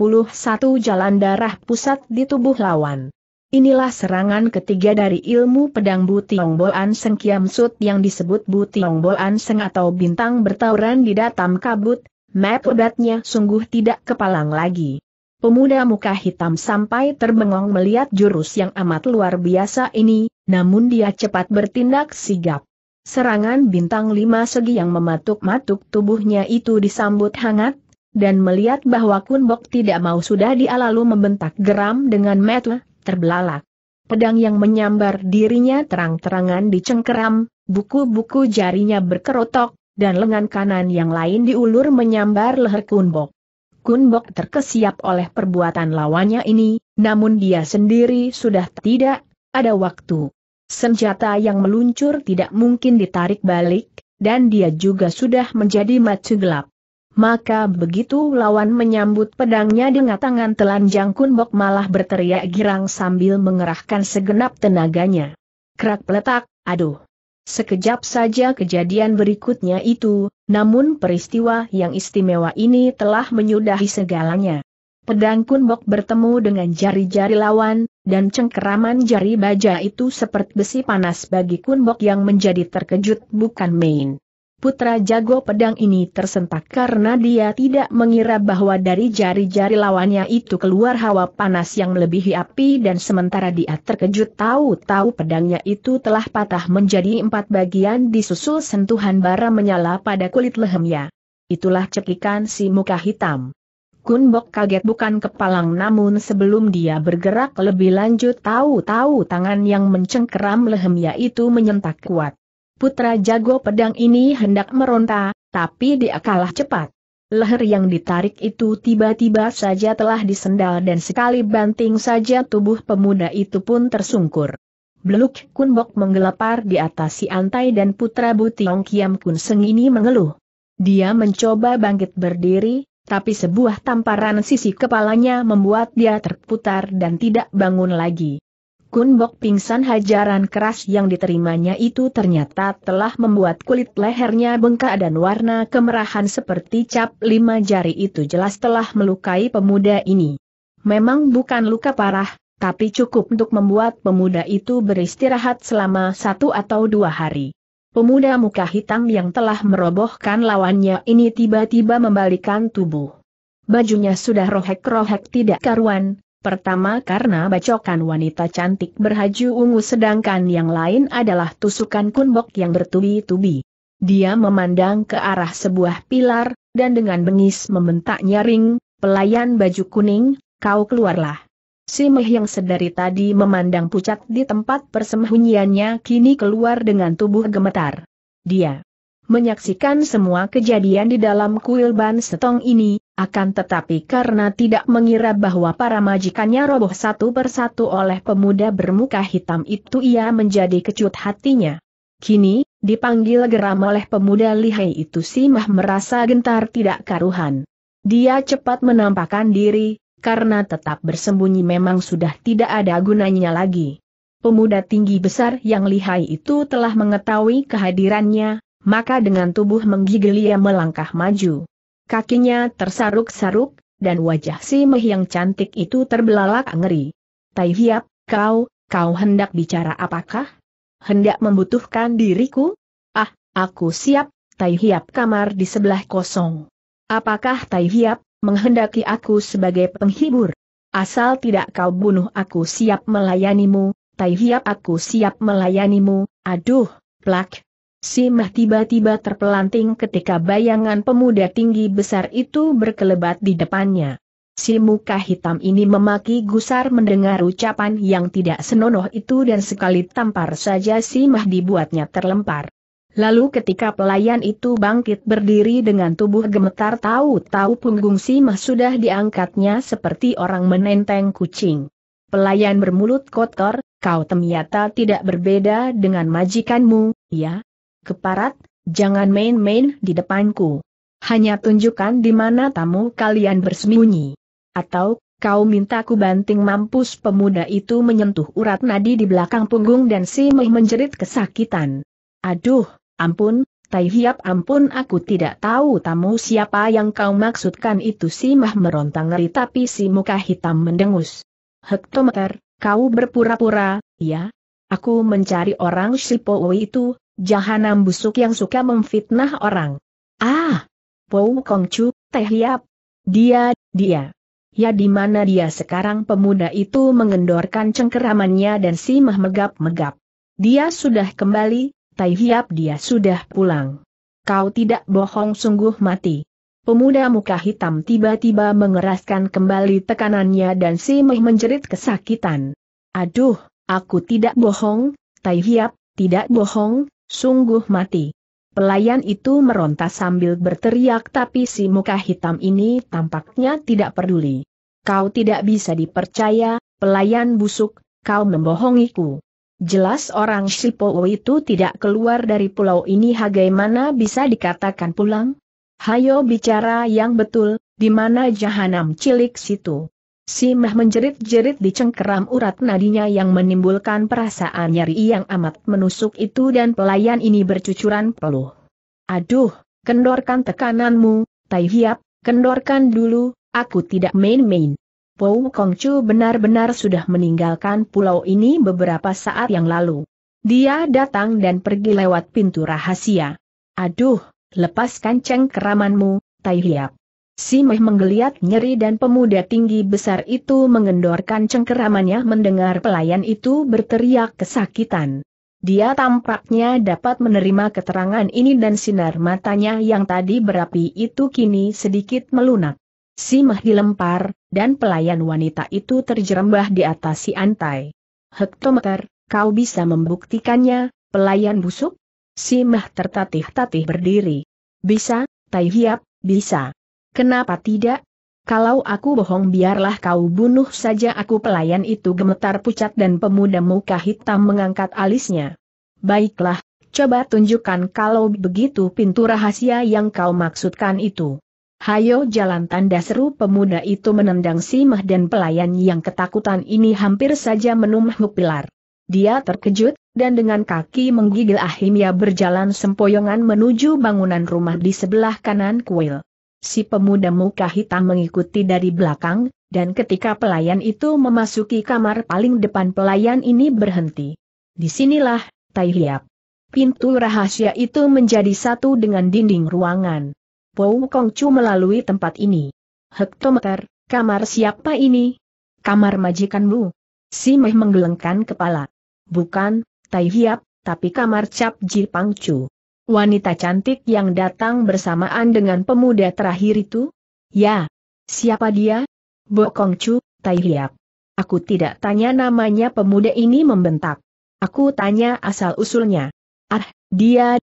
jalan darah pusat di tubuh lawan. Inilah serangan ketiga dari ilmu pedang Butiongboan Seng Kiam Sut yang disebut Butiongboan Seng atau bintang bertauran di datam kabut. Map obatnya sungguh tidak kepalang lagi. Pemuda muka hitam sampai terbengong melihat jurus yang amat luar biasa ini, namun dia cepat bertindak sigap. Serangan bintang 5 segi yang mematuk-matuk tubuhnya itu disambut hangat, dan melihat bahwa Kunbok tidak mau sudah dia lalu membentak geram dengan mata terbelalak. Pedang yang menyambar dirinya terang-terangan dicengkeram, buku-buku jarinya berkerotok, dan lengan kanan yang lain diulur menyambar leher Kunbok. Kunbok terkesiap oleh perbuatan lawannya ini, namun dia sendiri sudah tidak ada waktu. Senjata yang meluncur tidak mungkin ditarik balik, dan dia juga sudah menjadi mata gelap. Maka begitu lawan menyambut pedangnya dengan tangan telanjang, Kunbok malah berteriak girang sambil mengerahkan segenap tenaganya. Krak peletak, aduh. Sekejap saja kejadian berikutnya itu, namun peristiwa yang istimewa ini telah menyudahi segalanya. Pedang Kunbok bertemu dengan jari-jari lawan, dan cengkeraman jari baja itu seperti besi panas bagi Kunbok yang menjadi terkejut bukan main. Putra jago pedang ini tersentak karena dia tidak mengira bahwa dari jari-jari lawannya itu keluar hawa panas yang melebihi api, dan sementara dia terkejut tahu-tahu pedangnya itu telah patah menjadi 4 bagian disusul sentuhan bara menyala pada kulit lehernya. Itulah cekikan si muka hitam. Kunbok kaget bukan kepalang, namun sebelum dia bergerak lebih lanjut tahu-tahu tangan yang mencengkeram lehernya itu menyentak kuat. Putra jago pedang ini hendak meronta, tapi dia kalah cepat. Leher yang ditarik itu tiba-tiba saja telah disendal, dan sekali banting saja tubuh pemuda itu pun tersungkur. Beluk, Kunbok menggelepar di atas si antai, dan putra Butiong Kiam Kun Seng ini mengeluh. Dia mencoba bangkit berdiri, tapi sebuah tamparan sisi kepalanya membuat dia terputar dan tidak bangun lagi. Kunbok pingsan. Hajaran keras yang diterimanya itu ternyata telah membuat kulit lehernya bengkak, dan warna kemerahan seperti cap 5 jari itu jelas telah melukai pemuda ini. Memang bukan luka parah, tapi cukup untuk membuat pemuda itu beristirahat selama 1 atau 2 hari. Pemuda muka hitam yang telah merobohkan lawannya ini tiba-tiba membalikkan tubuh. Bajunya sudah rohek-rohek tidak karuan. Pertama karena bacokan wanita cantik berhaju ungu, sedangkan yang lain adalah tusukan Kunbok yang bertubi-tubi. Dia memandang ke arah sebuah pilar, dan dengan bengis membentak nyaring, "Pelayan baju kuning, kau keluarlah!" Si Meh yang sedari tadi memandang pucat di tempat persembunyiannya kini keluar dengan tubuh gemetar. Dia menyaksikan semua kejadian di dalam kuil Ban Setong ini, akan tetapi karena tidak mengira bahwa para majikannya roboh satu persatu oleh pemuda bermuka hitam itu, ia menjadi kecut hatinya. Kini, dipanggil geram oleh pemuda lihai itu, Si Mah merasa gentar tidak karuhan. Dia cepat menampakkan diri, karena tetap bersembunyi memang sudah tidak ada gunanya lagi. Pemuda tinggi besar yang lihai itu telah mengetahui kehadirannya, maka dengan tubuh menggigil ia melangkah maju. Kakinya tersaruk-saruk, dan wajah Si Meh yang cantik itu terbelalak ngeri. "Tai Hiap, kau hendak bicara apakah? Hendak membutuhkan diriku? Ah, aku siap, Tai Hiap." Kamar di sebelah kosong. "Apakah Tai Hiap menghendaki aku sebagai penghibur? Asal tidak kau bunuh, aku siap melayanimu, Tai Hiap, aku siap melayanimu." "Aduh, plak." Si Mah tiba-tiba terpelanting ketika bayangan pemuda tinggi besar itu berkelebat di depannya. Si muka hitam ini memaki gusar mendengar ucapan yang tidak senonoh itu, dan sekali tampar saja Si Mah dibuatnya terlempar. Lalu ketika pelayan itu bangkit berdiri dengan tubuh gemetar, tahu-tahu punggung si Mah sudah diangkatnya seperti orang menenteng kucing. Pelayan bermulut kotor, kau ternyata tidak berbeda dengan majikanmu, ya? Keparat, jangan main-main di depanku. Hanya tunjukkan di mana tamu kalian bersembunyi. Atau kau minta ku banting mampus. Pemuda itu menyentuh urat nadi di belakang punggung dan si Mei menjerit kesakitan. Aduh, ampun, Tai Hiap, ampun, aku tidak tahu tamu siapa yang kau maksudkan itu. Si Mah merontang ngeri, tapi si muka hitam mendengus. Hektometer, kau berpura-pura, ya? Aku mencari orang Sipowi itu, jahanam busuk yang suka memfitnah orang. Ah, Pou Kongcu, Tai Hiap. Dia. Ya, di mana dia sekarang? Pemuda itu mengendorkan cengkeramannya dan si Mah megap-megap. Dia sudah kembali, Tai Hiap, dia sudah pulang. Kau tidak bohong, sungguh mati. Pemuda muka hitam tiba-tiba mengeraskan kembali tekanannya dan si Mah menjerit kesakitan. Aduh, aku tidak bohong, Tai Hiap, tidak bohong, sungguh mati. Pelayan itu meronta sambil berteriak, tapi si muka hitam ini tampaknya tidak peduli. Kau tidak bisa dipercaya, pelayan busuk, kau membohongiku. Jelas orang Sipowo itu tidak keluar dari pulau ini, bagaimana bisa dikatakan pulang? Hayo bicara yang betul, di mana jahanam cilik situ? Si Mah menjerit-jerit di cengkeram urat nadinya yang menimbulkan perasaan nyeri yang amat menusuk itu, dan pelayan ini bercucuran peluh. Aduh, kendorkan tekananmu, Tai Hiap, kendorkan dulu, aku tidak main-main. Pou Kongcu benar-benar sudah meninggalkan pulau ini beberapa saat yang lalu. Dia datang dan pergi lewat pintu rahasia. Aduh, lepaskan cengkeramanmu, Tai Hiap. Si Meh menggeliat nyeri dan pemuda tinggi besar itu mengendorkan cengkeramannya mendengar pelayan itu berteriak kesakitan. Dia tampaknya dapat menerima keterangan ini dan sinar matanya yang tadi berapi itu kini sedikit melunak. Si Meh dilempar, dan pelayan wanita itu terjerembah di atas si antai. Hektometer, kau bisa membuktikannya, pelayan busuk? Si Meh tertatih-tatih berdiri. Bisa, Tai Hiap, bisa. Kenapa tidak? Kalau aku bohong, biarlah kau bunuh saja aku. Pelayan itu gemetar pucat dan pemuda muka hitam mengangkat alisnya. Baiklah, coba tunjukkan kalau begitu pintu rahasia yang kau maksudkan itu. Hayo jalan, tanda seru pemuda itu menendang si Mah, dan pelayan yang ketakutan ini hampir saja menumbuh pilar. Dia terkejut, dan dengan kaki menggigil ahimya berjalan sempoyongan menuju bangunan rumah di sebelah kanan kuil. Si pemuda muka hitam mengikuti dari belakang, dan ketika pelayan itu memasuki kamar paling depan, pelayan ini berhenti. Disinilah, Tai Hiap. Pintu rahasia itu menjadi satu dengan dinding ruangan. Pou Kongcu melalui tempat ini. Hektometer, kamar siapa ini? Kamar majikanmu. Si Meh menggelengkan kepala. Bukan, Tai Hiap, tapi kamar Cap Ji Pangcu. Wanita cantik yang datang bersamaan dengan pemuda terakhir itu? Ya. Siapa dia? Bo Kongcu, Tai Hiap. Aku tidak tanya namanya, pemuda ini membentak. Aku tanya asal-usulnya. Ah, dia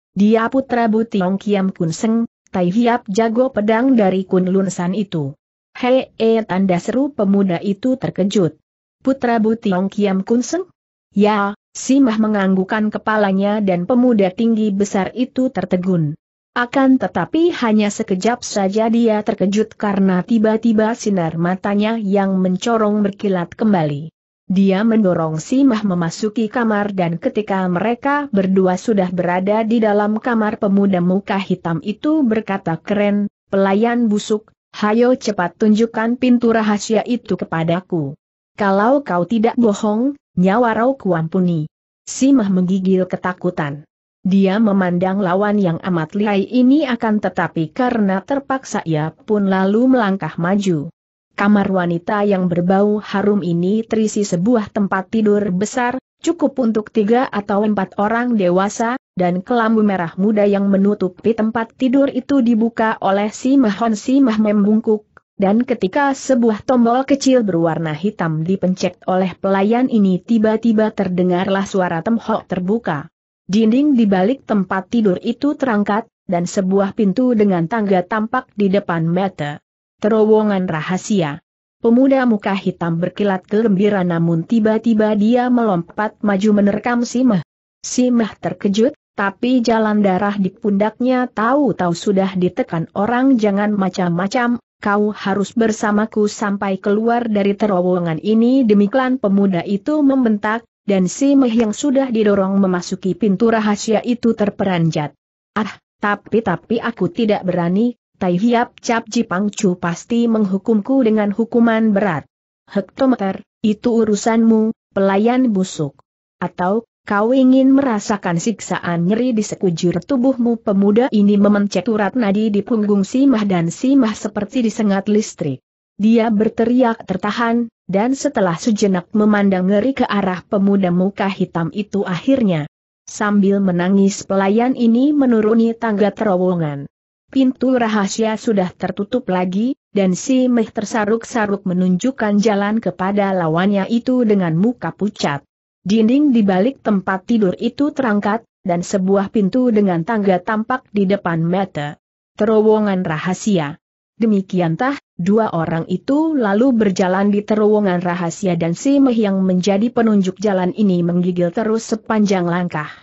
putra Butiong Kiam Kun Seng, Tai Hiap, jago pedang dari Kun Lun San itu. Hee, tanda seru pemuda itu terkejut. Putra Butiong Kiam Kun Seng? Ya. Si Mah menganggukkan kepalanya dan pemuda tinggi besar itu tertegun. Akan tetapi hanya sekejap saja dia terkejut karena tiba-tiba sinar matanya yang mencorong berkilat kembali. Dia mendorong Si Mah memasuki kamar, dan ketika mereka berdua sudah berada di dalam kamar, pemuda muka hitam itu berkata keren, pelayan busuk, hayo cepat tunjukkan pintu rahasia itu kepadaku. Kalau kau tidak bohong, nyawa rau kuampuni. Si Mah menggigil ketakutan. Dia memandang lawan yang amat lihai ini, akan tetapi karena terpaksa ia pun lalu melangkah maju. Kamar wanita yang berbau harum ini terisi sebuah tempat tidur besar, cukup untuk 3 atau 4 orang dewasa, dan kelambu merah muda yang menutupi tempat tidur itu dibuka oleh si Mah. Si Mah membungkuk. Dan ketika sebuah tombol kecil berwarna hitam dipencet oleh pelayan ini, tiba-tiba terdengarlah suara temhok terbuka. Dinding di balik tempat tidur itu terangkat, dan sebuah pintu dengan tangga tampak di depan mata. Terowongan rahasia. Pemuda muka hitam berkilat gembira, namun tiba-tiba dia melompat maju menerkam Simah. Simah terkejut, tapi jalan darah di pundaknya tahu-tahu sudah ditekan orang. Jangan macam-macam, kau harus bersamaku sampai keluar dari terowongan ini. Demikian pemuda itu membentak, dan Simah yang sudah didorong memasuki pintu rahasia itu terperanjat. Ah, tapi aku tidak berani. Tai Hiap Cap Ji Pangcu pasti menghukumku dengan hukuman berat. Hektometer, itu urusanmu, pelayan busuk. Atau, kau ingin merasakan siksaan nyeri di sekujur tubuhmu? Pemuda ini memencet urat nadi di punggung Simah, dan Simah seperti disengat listrik. Dia berteriak tertahan, dan setelah sejenak memandang ngeri ke arah pemuda muka hitam itu, akhirnya sambil menangis pelayan ini menuruni tangga terowongan. Pintu rahasia sudah tertutup lagi, dan Simah tersaruk-saruk menunjukkan jalan kepada lawannya itu dengan muka pucat. Dinding di balik tempat tidur itu terangkat, dan sebuah pintu dengan tangga tampak di depan mata. Terowongan rahasia. Demikian tah, dua orang itu lalu berjalan di terowongan rahasia, dan Simah yang menjadi penunjuk jalan ini menggigil terus sepanjang langkah.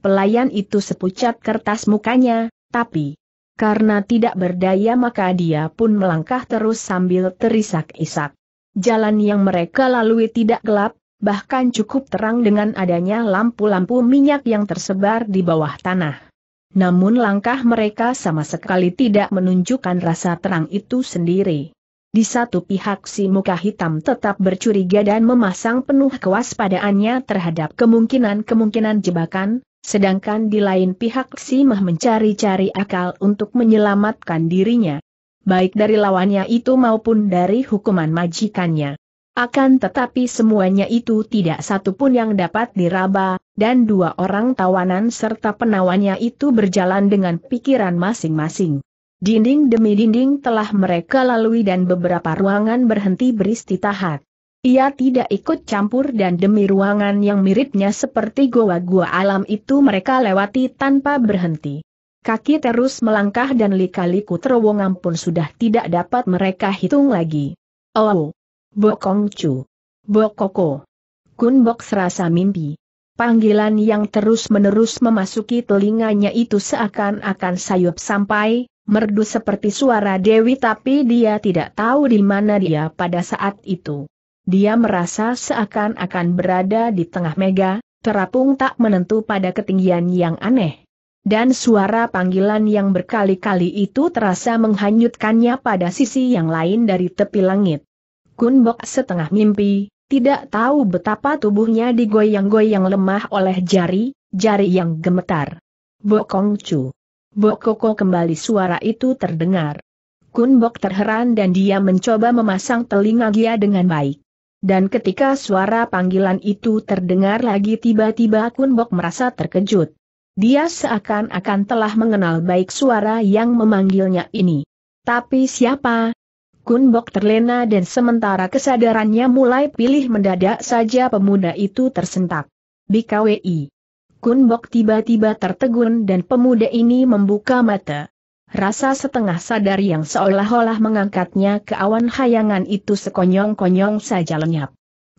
Pelayan itu sepucat kertas mukanya, tapi karena tidak berdaya maka dia pun melangkah terus sambil terisak-isak. Jalan yang mereka lalui tidak gelap, bahkan cukup terang dengan adanya lampu-lampu minyak yang tersebar di bawah tanah. Namun langkah mereka sama sekali tidak menunjukkan rasa terang itu sendiri. Di satu pihak si muka hitam tetap bercuriga dan memasang penuh kewaspadaannya terhadap kemungkinan-kemungkinan jebakan. Sedangkan di lain pihak Simah mencari-cari akal untuk menyelamatkan dirinya, baik dari lawannya itu maupun dari hukuman majikannya. Akan tetapi semuanya itu tidak satupun yang dapat diraba, dan dua orang tawanan serta penawannya itu berjalan dengan pikiran masing-masing. Dinding demi dinding telah mereka lalui dan beberapa ruangan berhenti beristirahat. Ia tidak ikut campur, dan demi ruangan yang miripnya seperti goa-goa alam itu mereka lewati tanpa berhenti. Kaki terus melangkah dan lika-liku terowongan pun sudah tidak dapat mereka hitung lagi. Oh, Bokongcu, Bokoko, Kunbok serasa mimpi. Panggilan yang terus-menerus memasuki telinganya itu seakan-akan sayup sampai, merdu seperti suara dewi, tapi dia tidak tahu di mana dia pada saat itu. Dia merasa seakan-akan berada di tengah mega, terapung tak menentu pada ketinggian yang aneh. Dan suara panggilan yang berkali-kali itu terasa menghanyutkannya pada sisi yang lain dari tepi langit. Kunbok setengah mimpi, tidak tahu betapa tubuhnya digoyang-goyang lemah oleh jari-jari yang gemetar. Bokongcu, Bokoko, kembali suara itu terdengar. Kunbok terheran dan dia mencoba memasang telinga dia dengan baik. Dan ketika suara panggilan itu terdengar lagi, tiba-tiba Kunbok merasa terkejut. Dia seakan-akan telah mengenal baik suara yang memanggilnya ini. Tapi siapa? Kunbok terlena, dan sementara kesadarannya mulai pulih mendadak saja pemuda itu tersentak. BKWI. Kunbok tiba-tiba tertegun dan pemuda ini membuka mata. Rasa setengah sadar yang seolah-olah mengangkatnya ke awan hayangan itu sekonyong-konyong saja lenyap.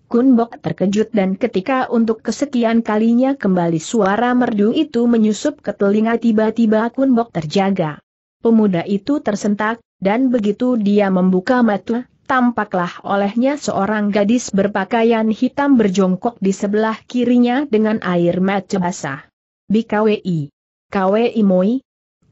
Kunbok terkejut, dan ketika untuk kesekian kalinya kembali suara merdu itu menyusup ke telinga, tiba-tiba Kunbok terjaga. Pemuda itu tersentak, dan begitu dia membuka mata, tampaklah olehnya seorang gadis berpakaian hitam berjongkok di sebelah kirinya dengan air mata basah. BKWI. KWI Moi.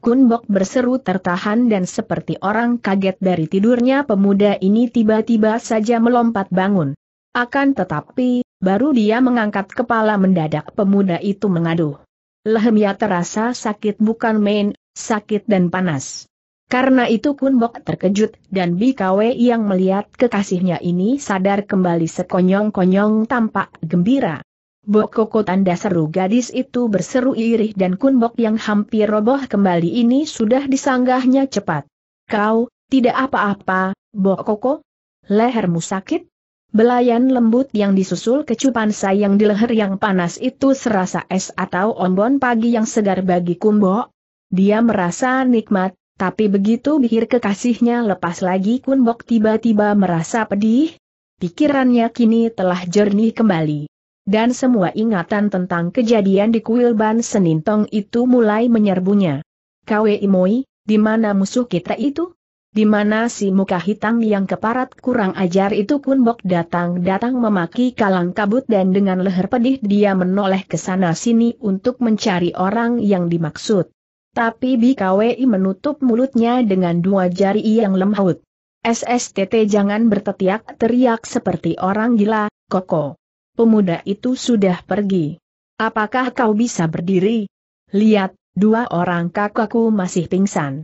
Kunbok berseru tertahan, dan seperti orang kaget dari tidurnya pemuda ini tiba-tiba saja melompat bangun. Akan tetapi, baru dia mengangkat kepala mendadak pemuda itu mengaduh. Lehernya terasa sakit bukan main, sakit dan panas. Karena itu Kunbok terkejut, dan BKW yang melihat kekasihnya ini sadar kembali sekonyong-konyong tampak gembira. Bokoko, tanda seru gadis itu berseru irih, dan Kunbok yang hampir roboh kembali ini sudah disanggahnya cepat. Kau, tidak apa-apa, Bokoko? Lehermu sakit? Belayan lembut yang disusul kecupan sayang di leher yang panas itu serasa es atau ombon pagi yang segar bagi Kumbo. Dia merasa nikmat, tapi begitu bihir kekasihnya lepas lagi Kumbo tiba-tiba merasa pedih. Pikirannya kini telah jernih kembali. Dan semua ingatan tentang kejadian di kuil Ban Senintong itu mulai menyerbunya. Kwei Moi, di mana musuh kita itu? Di mana si muka hitam yang keparat kurang ajar itu? Kunbok datang-datang memaki kalang kabut dan dengan leher pedih dia menoleh ke sana sini untuk mencari orang yang dimaksud. Tapi BKWI menutup mulutnya dengan dua jari yang lemah. SSTT jangan berteriak-teriak seperti orang gila, Koko. Pemuda itu sudah pergi. Apakah kau bisa berdiri? Lihat, dua orang kakakku masih pingsan.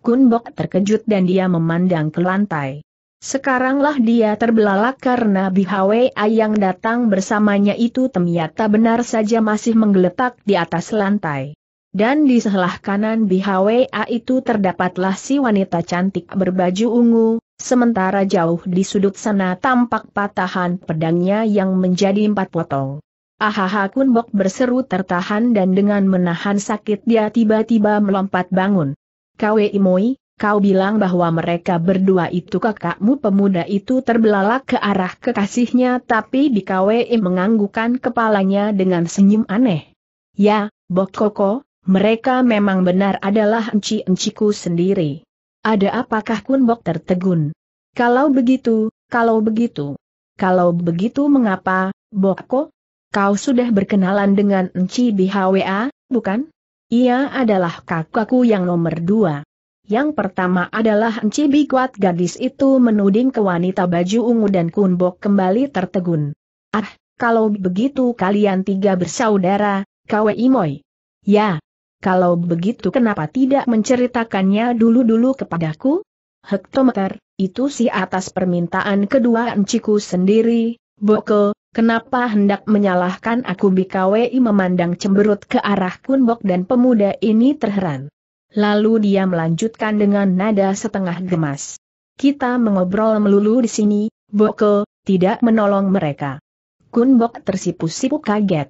Kunbok terkejut dan dia memandang ke lantai. Sekaranglah dia terbelalak karena Bihwe yang datang bersamanya itu ternyata benar saja masih menggeletak di atas lantai. Dan di sebelah kanan Bihwe itu terdapatlah si wanita cantik berbaju ungu, sementara jauh di sudut sana tampak patahan pedangnya yang menjadi 4 potong. Ahaha, Kunbok berseru tertahan dan dengan menahan sakit dia tiba-tiba melompat bangun. Kwei Moi, kau bilang bahwa mereka berdua itu kakakmu? Pemuda itu terbelalak ke arah kekasihnya tapi Bikwe menganggukkan kepalanya dengan senyum aneh. Ya, Bok Koko, mereka memang benar adalah enci-enciku sendiri. Ada apakah? Kunbok tertegun. Kalau begitu mengapa, Bok Koko? Kau sudah berkenalan dengan enci Bihwe, bukan? Ia adalah kakakku yang nomor 2. Yang pertama adalah Enci Bikuat. Gadis itu menuding ke wanita baju ungu dan Kunbok kembali tertegun. Ah, kalau begitu kalian 3 bersaudara, Kwei Moi. Ya, kalau begitu kenapa tidak menceritakannya dulu-dulu kepadaku? Hektometer, itu si atas permintaan kedua enciku sendiri, Boko. Kenapa hendak menyalahkan aku? Bikwe memandang cemberut ke arah Kunbok dan pemuda ini terheran. Lalu dia melanjutkan dengan nada setengah gemas. Kita mengobrol melulu di sini, Boko, tidak menolong mereka. Kunbok tersipu-sipu kaget.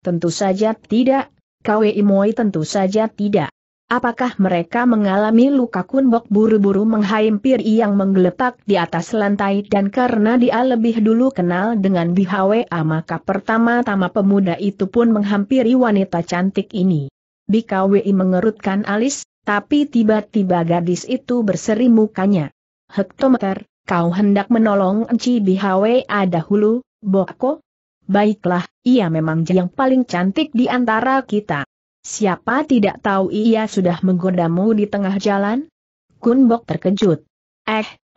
Tentu saja tidak, Kwei Moi, tentu saja tidak. Apakah mereka mengalami luka? Kunbok buru-buru menghampiri yang menggeletak di atas lantai dan karena dia lebih dulu kenal dengan Bihwe maka pertama-tama pemuda itu pun menghampiri wanita cantik ini. Bihwe mengerutkan alis, tapi tiba-tiba gadis itu berseri mukanya. Hektometer, kau hendak menolong enci Bihwe dahulu, Boko? Baiklah, ia memang yang paling cantik di antara kita. Siapa tidak tahu ia sudah menggodamu di tengah jalan? Kunbok terkejut.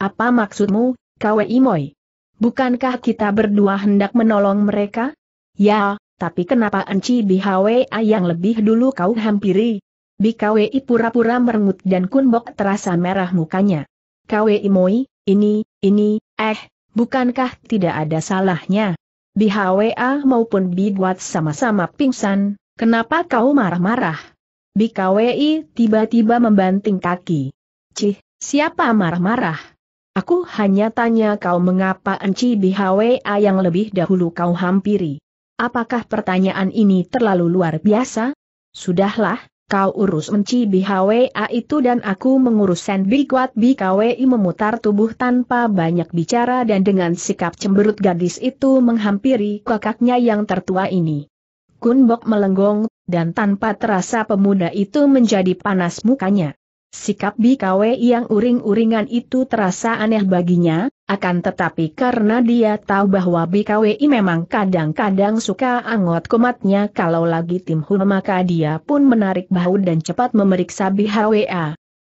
Apa maksudmu, Kwei Moi? Bukankah kita berdua hendak menolong mereka? Ya, tapi kenapa enci Bihwe yang lebih dulu kau hampiri? Bikwe pura-pura merengut dan Kunbok terasa merah mukanya. Kwei Moi, bukankah tidak ada salahnya? Bihwe maupun Biguat sama-sama pingsan. Kenapa kau marah-marah? Bikwe tiba-tiba membanting kaki. Cih, siapa marah-marah? Aku hanya tanya kau mengapa enci Bihwe yang lebih dahulu kau hampiri. Apakah pertanyaan ini terlalu luar biasa? Sudahlah, kau urus enci Bihwe itu dan aku mengurus Bikuat. Bikwe memutar tubuh tanpa banyak bicara dan dengan sikap cemberut gadis itu menghampiri kakaknya yang tertua ini. Kunbok melenggong, dan tanpa terasa pemuda itu menjadi panas mukanya. Sikap Bikwe yang uring-uringan itu terasa aneh baginya, akan tetapi karena dia tahu bahwa Bikwe memang kadang-kadang suka anggot komatnya kalau lagi timhu maka dia pun menarik bahu dan cepat memeriksa Bihwe.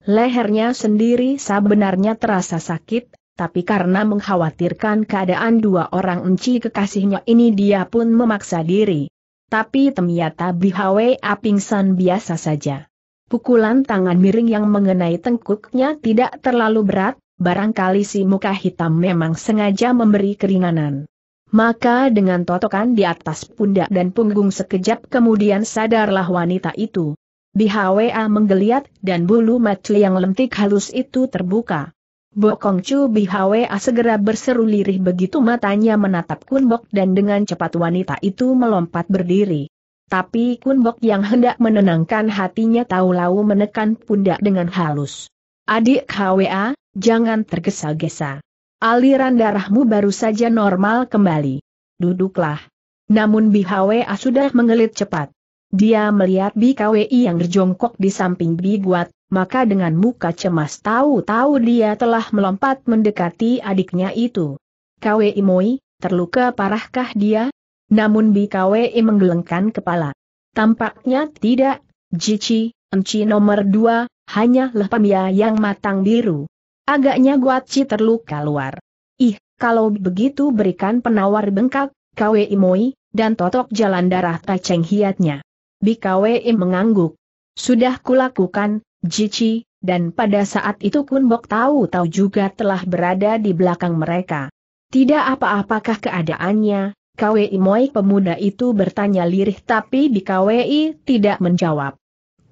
Lehernya sendiri sebenarnya terasa sakit. Tapi karena mengkhawatirkan keadaan 2 orang enci kekasihnya ini dia pun memaksa diri. Tapi ternyata Bihwe pingsan biasa saja. Pukulan tangan miring yang mengenai tengkuknya tidak terlalu berat, barangkali si muka hitam memang sengaja memberi keringanan. Maka dengan totokan di atas pundak dan punggung sekejap kemudian sadarlah wanita itu. Bihwe menggeliat dan bulu mata yang lentik halus itu terbuka. Bokong Chu Bihwa segera berseru lirih begitu matanya menatap Kunbok dan dengan cepat wanita itu melompat berdiri. Tapi Kunbok yang hendak menenangkan hatinya tahu-tahu menekan pundak dengan halus. "Adik Hwa, jangan tergesa-gesa. Aliran darahmu baru saja normal kembali. Duduklah." Namun Bihwa sudah mengelit cepat. Dia melihat Bikwi yang berjongkok di samping Biguat, maka dengan muka cemas tahu-tahu dia telah melompat mendekati adiknya itu. "Kwi Moi, terluka parahkah dia?" Namun Bikwi menggelengkan kepala. "Tampaknya tidak, Cici, Enci nomor 2, hanya lepamia yang matang biru. Agaknya Guaci terluka luar." "Ih, kalau begitu berikan penawar," bengkak Kwi Moi, dan totok jalan darah Taceng hiatnya. Bikwi mengangguk. "Sudah kulakukan, Cici," dan pada saat itu Kunbok tahu-tahu juga telah berada di belakang mereka. "Tidak apa-apakah keadaannya, Kwi Moi?" pemuda itu bertanya lirih, tapi Bikwi tidak menjawab.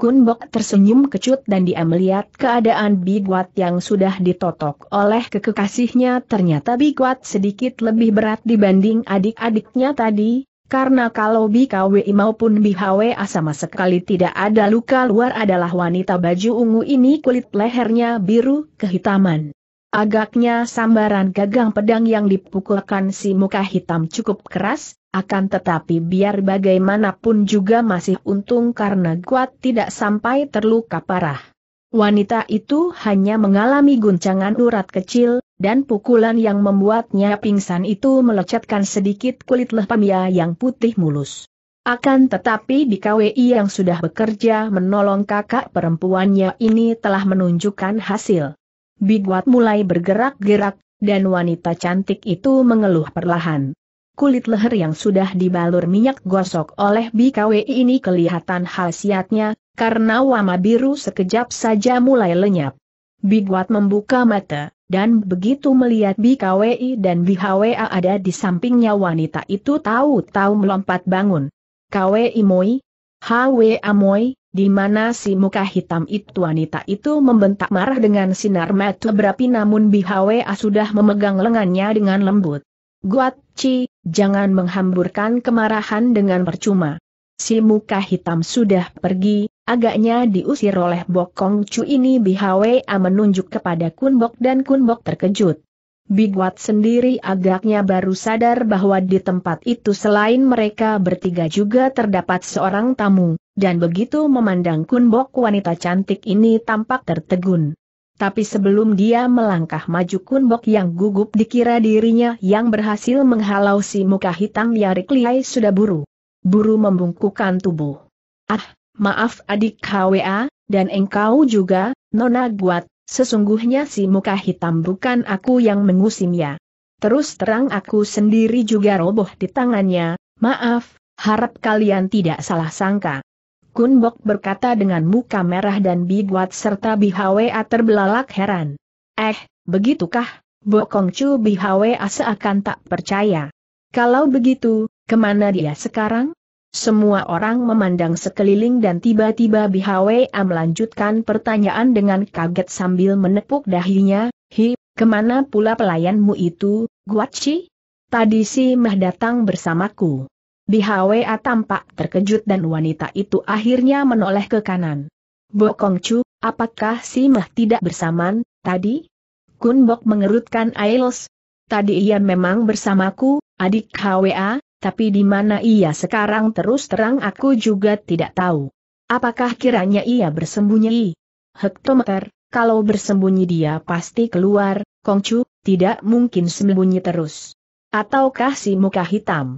Kunbok tersenyum kecut dan dia melihat keadaan Biguat yang sudah ditotok oleh kekasihnya. Ternyata Biguat sedikit lebih berat dibanding adik-adiknya tadi. Karena kalau Bikwi maupun Bihwa sama sekali tidak ada luka luar adalah wanita baju ungu ini kulit lehernya biru kehitaman. Agaknya sambaran gagang pedang yang dipukulkan si muka hitam cukup keras, akan tetapi biar bagaimanapun juga masih untung karena Guat tidak sampai terluka parah. Wanita itu hanya mengalami guncangan urat kecil, dan pukulan yang membuatnya pingsan itu melecatkan sedikit kulit lehernya yang putih mulus. Akan tetapi Bikwi yang sudah bekerja menolong kakak perempuannya ini telah menunjukkan hasil. Biguat mulai bergerak-gerak, dan wanita cantik itu mengeluh perlahan. Kulit leher yang sudah dibalur minyak gosok oleh Bikwi ini kelihatan khasiatnya, karena warna biru sekejap saja mulai lenyap. Biguat membuka mata, dan begitu melihat Bikwi dan Bihwa ada di sampingnya, wanita itu tahu-tahu melompat bangun. "Kwi Moi? Hwa Moi, di mana si muka hitam itu?" Wanita itu membentak marah dengan sinar mata berapi, namun Bihwa sudah memegang lengannya dengan lembut. "Guaci, jangan menghamburkan kemarahan dengan percuma. Si muka hitam sudah pergi, agaknya diusir oleh Bokong Cu ini." Bihwa menunjuk kepada Kunbok dan Kunbok terkejut. Biguat sendiri agaknya baru sadar bahwa di tempat itu selain mereka bertiga juga terdapat seorang tamu, dan begitu memandang Kunbok wanita cantik ini tampak tertegun. Tapi sebelum dia melangkah maju, Kunbok yang gugup dikira dirinya yang berhasil menghalau si muka hitam Yarik Liai sudah buru-buru membungkukkan tubuh. "Ah, maaf adik Hwa, dan engkau juga, Nona Guat, sesungguhnya si muka hitam bukan aku yang mengusimnya. Terus terang aku sendiri juga roboh di tangannya, maaf, harap kalian tidak salah sangka." Kunbok berkata dengan muka merah, dan Biguat serta Bihwa terbelalak heran. "Eh, begitukah?" Bokong Cu Bihwa seakan tak percaya. "Kalau begitu, kemana dia sekarang?" Semua orang memandang sekeliling dan tiba-tiba Bihwa melanjutkan pertanyaan dengan kaget sambil menepuk dahinya. "Hi, kemana pula pelayanmu itu, Guaci? Tadi si Meh datang bersamaku." Bihwa tampak terkejut dan wanita itu akhirnya menoleh ke kanan. "Bokong Cu, apakah si Meh tidak bersamaan tadi?" Kunbok mengerutkan alis. "Tadi ia memang bersamaku, adik Hwa, tapi di mana ia sekarang terus terang aku juga tidak tahu. Apakah kiranya ia bersembunyi?" "Hektometer, kalau bersembunyi dia pasti keluar, Kongcu, tidak mungkin sembunyi terus. Ataukah si muka hitam?"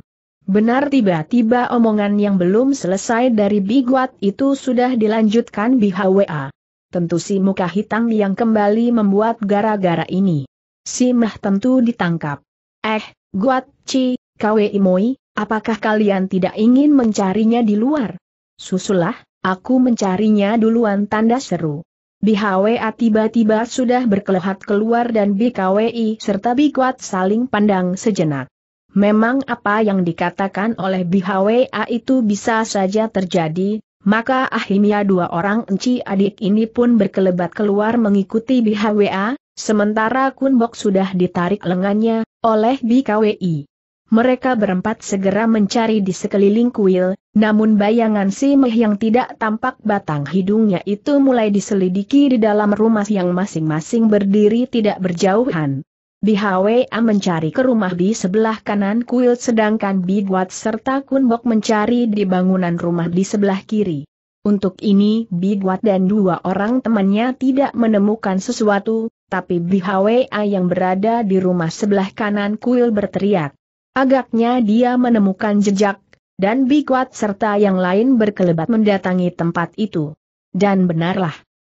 Benar, tiba-tiba omongan yang belum selesai dari Biguat itu sudah dilanjutkan Bihwa. "Tentu si muka hitam yang kembali membuat gara-gara ini. Si Meh tentu ditangkap. Eh, Guaci, Kwi Moi, apakah kalian tidak ingin mencarinya di luar? Susulah, aku mencarinya duluan," tanda seru. Bihwa tiba-tiba sudah berkelehat keluar dan Bikwi serta Biguat saling pandang sejenak. Memang apa yang dikatakan oleh Bihwa itu bisa saja terjadi, maka akhirnya dua orang enci adik ini pun berkelebat keluar mengikuti Bihwa, Sementara Kun Bok sudah ditarik lengannya oleh BKWI. Mereka berempat segera mencari di sekeliling kuil, namun bayangan si Meh yang tidak tampak batang hidungnya itu mulai diselidiki di dalam rumah yang masing-masing berdiri tidak berjauhan. BKWA mencari ke rumah di sebelah kanan kuil, sedangkan Bidwat serta Kun Bok mencari di bangunan rumah di sebelah kiri. Untuk ini Bidwat dan dua orang temannya tidak menemukan sesuatu, tapi BKWA yang berada di rumah sebelah kanan kuil berteriak. Agaknya dia menemukan jejak, dan Bidwat serta yang lain berkelebat mendatangi tempat itu. Dan benarlah,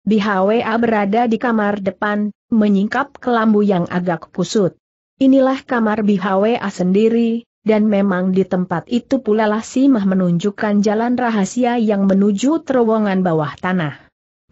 BKWA berada di kamar depan, menyingkap kelambu yang agak kusut. Inilah kamar BKWA sendiri, dan memang di tempat itu pula lah si Mah menunjukkan jalan rahasia yang menuju terowongan bawah tanah.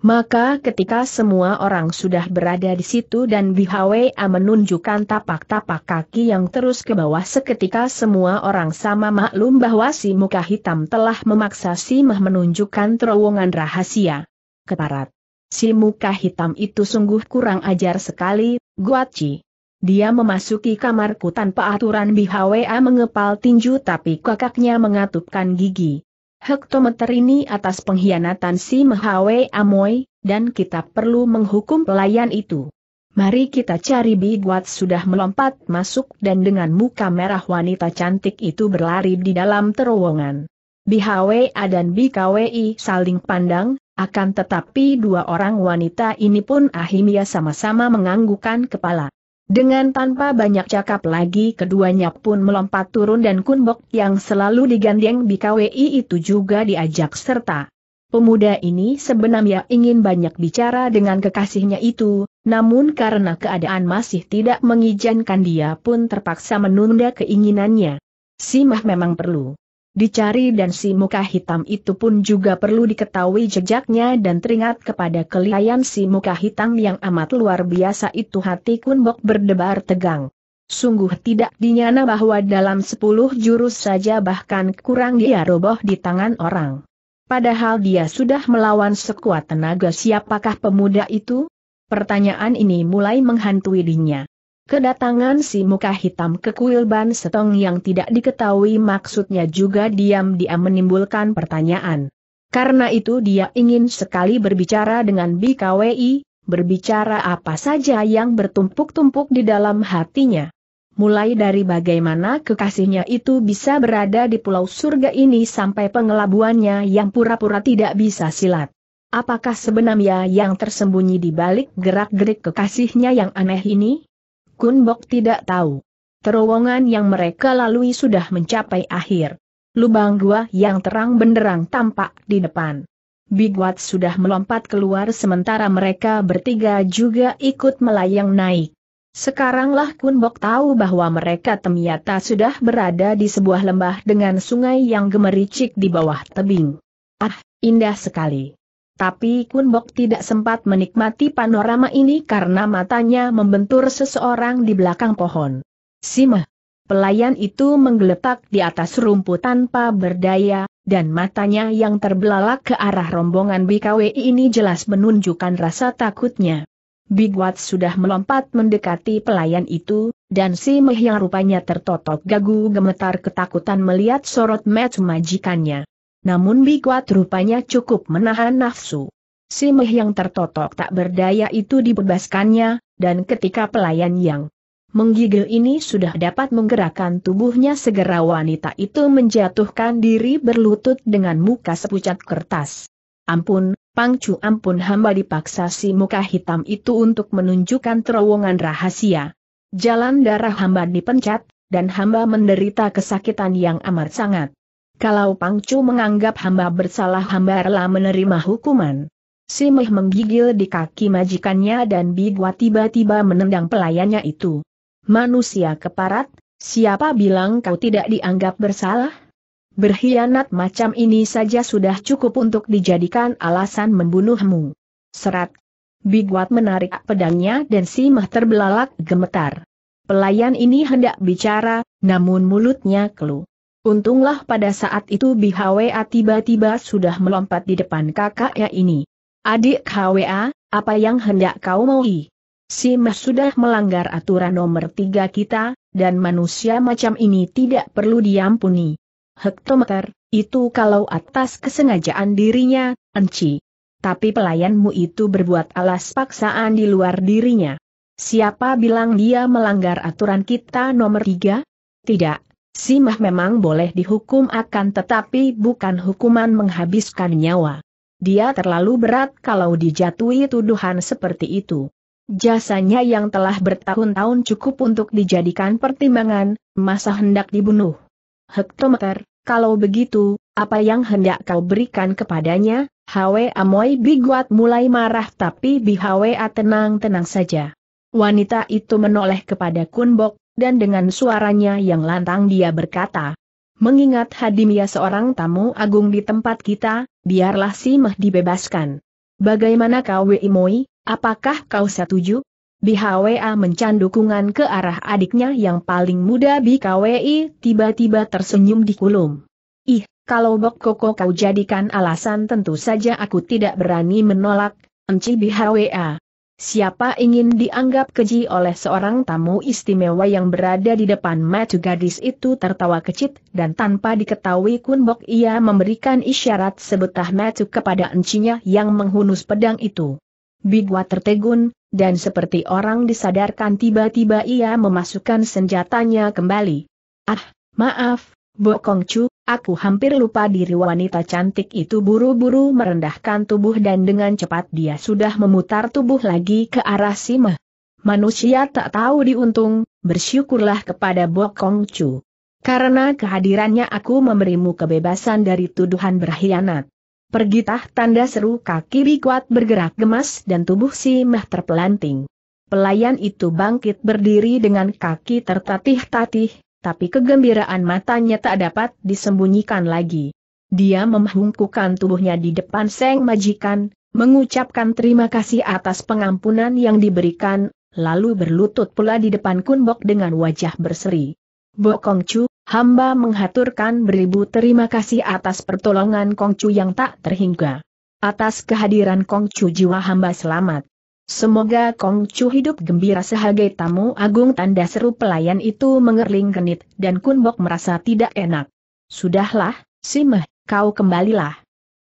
Maka ketika semua orang sudah berada di situ dan BKWA menunjukkan tapak-tapak kaki yang terus ke bawah, seketika semua orang sama maklum bahwa si muka hitam telah memaksa si Mah menunjukkan terowongan rahasia. Keparat. Si muka hitam itu sungguh kurang ajar sekali, Guaci. Dia memasuki kamarku tanpa aturan. BKWA mengepal tinju tapi kakaknya mengatupkan gigi. Hektometer ini atas pengkhianatan si Mehwe Amoy, dan kita perlu menghukum pelayan itu. Mari kita cari. Bidwat sudah melompat masuk dan dengan muka merah wanita cantik itu berlari di dalam terowongan. BKWA dan BKWI saling pandang, akan tetapi dua orang wanita ini pun akhirnya sama-sama menganggukkan kepala. Dengan tanpa banyak cakap lagi keduanya pun melompat turun dan Kun Bok yang selalu digandeng BKWI itu juga diajak serta. Pemuda ini sebenarnya ingin banyak bicara dengan kekasihnya itu, namun karena keadaan masih tidak mengizinkan dia pun terpaksa menunda keinginannya. Si Mah memang perlu dicari dan si muka hitam itu pun juga perlu diketahui jejaknya dan teringat kepada kelihayan si muka hitam yang amat luar biasa itu. Hati Kun Bok berdebar tegang. Sungguh tidak dinyana bahwa dalam 10 jurus saja bahkan kurang dia roboh di tangan orang. Padahal dia sudah melawan sekuat tenaga. Siapakah pemuda itu? Pertanyaan ini mulai menghantui dirinya. Kedatangan si muka hitam ke kuil Ban Setong yang tidak diketahui maksudnya juga diam-diam menimbulkan pertanyaan. Karena itu dia ingin sekali berbicara dengan BKWI, berbicara apa saja yang bertumpuk-tumpuk di dalam hatinya. Mulai dari bagaimana kekasihnya itu bisa berada di pulau surga ini sampai pengelabuannya yang pura-pura tidak bisa silat. Apakah sebenarnya yang tersembunyi di balik gerak-gerik kekasihnya yang aneh ini? Kun Bok tidak tahu. Terowongan yang mereka lalui sudah mencapai akhir. Lubang gua yang terang benderang tampak di depan. Bidwat sudah melompat keluar sementara mereka bertiga juga ikut melayang naik. Sekaranglah Kun Bok tahu bahwa mereka ternyata sudah berada di sebuah lembah dengan sungai yang gemericik di bawah tebing. Ah, indah sekali. Tapi Kun Bok tidak sempat menikmati panorama ini karena matanya membentur seseorang di belakang pohon. Si Meh, pelayan itu menggeletak di atas rumput tanpa berdaya, dan matanya yang terbelalak ke arah rombongan BKW ini jelas menunjukkan rasa takutnya. Bidwat sudah melompat mendekati pelayan itu, dan si Meh yang rupanya tertotok gagu gemetar ketakutan melihat sorot mata majikannya. Namun Bidwat rupanya cukup menahan nafsu. Si Meh yang tertotok tak berdaya itu dibebaskannya, dan ketika pelayan yang menggigil ini sudah dapat menggerakkan tubuhnya, segera wanita itu menjatuhkan diri berlutut dengan muka sepucat kertas. Ampun, Pangcu, ampun, hamba. Dipaksa si muka hitam itu untuk menunjukkan terowongan rahasia. Jalan darah hamba dipencet, dan hamba menderita kesakitan yang amat sangat. Kalau Pangcu menganggap hamba bersalah, hamba rela menerima hukuman. Si Meh menggigil di kaki majikannya dan Bidwat tiba-tiba menendang pelayannya itu. Manusia keparat, siapa bilang kau tidak dianggap bersalah? Berkhianat macam ini saja sudah cukup untuk dijadikan alasan membunuhmu. Serat. Bidwat menarik pedangnya dan si Meh terbelalak gemetar. Pelayan ini hendak bicara, namun mulutnya keluh. Untunglah pada saat itu BKWA tiba-tiba sudah melompat di depan kakaknya ini. Adik KWA, apa yang hendak kau maui? Si Mah sudah melanggar aturan nomor 3 kita, dan manusia macam ini tidak perlu diampuni. Hektometer, itu kalau atas kesengajaan dirinya, enci. Tapi pelayanmu itu berbuat alas paksaan di luar dirinya. Siapa bilang dia melanggar aturan kita nomor 3? Tidak, si Mah memang boleh dihukum akan tetapi bukan hukuman menghabiskan nyawa. Dia terlalu berat kalau dijatuhi tuduhan seperti itu. Jasanya yang telah bertahun-tahun cukup untuk dijadikan pertimbangan, masa hendak dibunuh. Hektometer, kalau begitu, apa yang hendak kau berikan kepadanya? Hwa Amoy Biguat mulai marah tapi Bihwa tenang-tenang saja. Wanita itu menoleh kepada Kunbok, dan dengan suaranya yang lantang dia berkata, mengingat Hadimia seorang tamu agung di tempat kita, biarlah si Mah dibebaskan. Bagaimana kau Wimoy? Apakah kau setuju? Bihwa mencan dukungan ke arah adiknya yang paling muda Bikwi tiba-tiba tersenyum dikulum. Ih, kalau Bok Koko kau jadikan alasan tentu saja aku tidak berani menolak, enci Bihwa. Siapa ingin dianggap keji oleh seorang tamu istimewa yang berada di depan mata gadis itu tertawa kecil dan tanpa diketahui Kunbok ia memberikan isyarat sebetah mata kepada encinya yang menghunus pedang itu. Bigwa tertegun, dan seperti orang disadarkan tiba-tiba ia memasukkan senjatanya kembali. Ah, maaf, Bokongcu, aku hampir lupa diri wanita cantik itu buru-buru merendahkan tubuh dan dengan cepat dia sudah memutar tubuh lagi ke arah si Mah. Manusia tak tahu diuntung, bersyukurlah kepada Bokongcu. Karena kehadirannya aku memberimu kebebasan dari tuduhan berkhianat. Pergitah tanda seru kaki Bikuat bergerak gemas dan tubuh si Mah terpelanting. Pelayan itu bangkit berdiri dengan kaki tertatih-tatih, tapi kegembiraan matanya tak dapat disembunyikan lagi. Dia membungkukkan tubuhnya di depan sang majikan, mengucapkan terima kasih atas pengampunan yang diberikan, lalu berlutut pula di depan Kunbok dengan wajah berseri. Bokongcu, hamba menghaturkan beribu terima kasih atas pertolongan Kongcu yang tak terhingga. Atas kehadiran Kongcu jiwa hamba selamat. Semoga Kongcu hidup gembira sebagai tamu agung tanda seru pelayan itu mengerling genit dan Kunbok merasa tidak enak. Sudahlah, si Mah, kau kembalilah.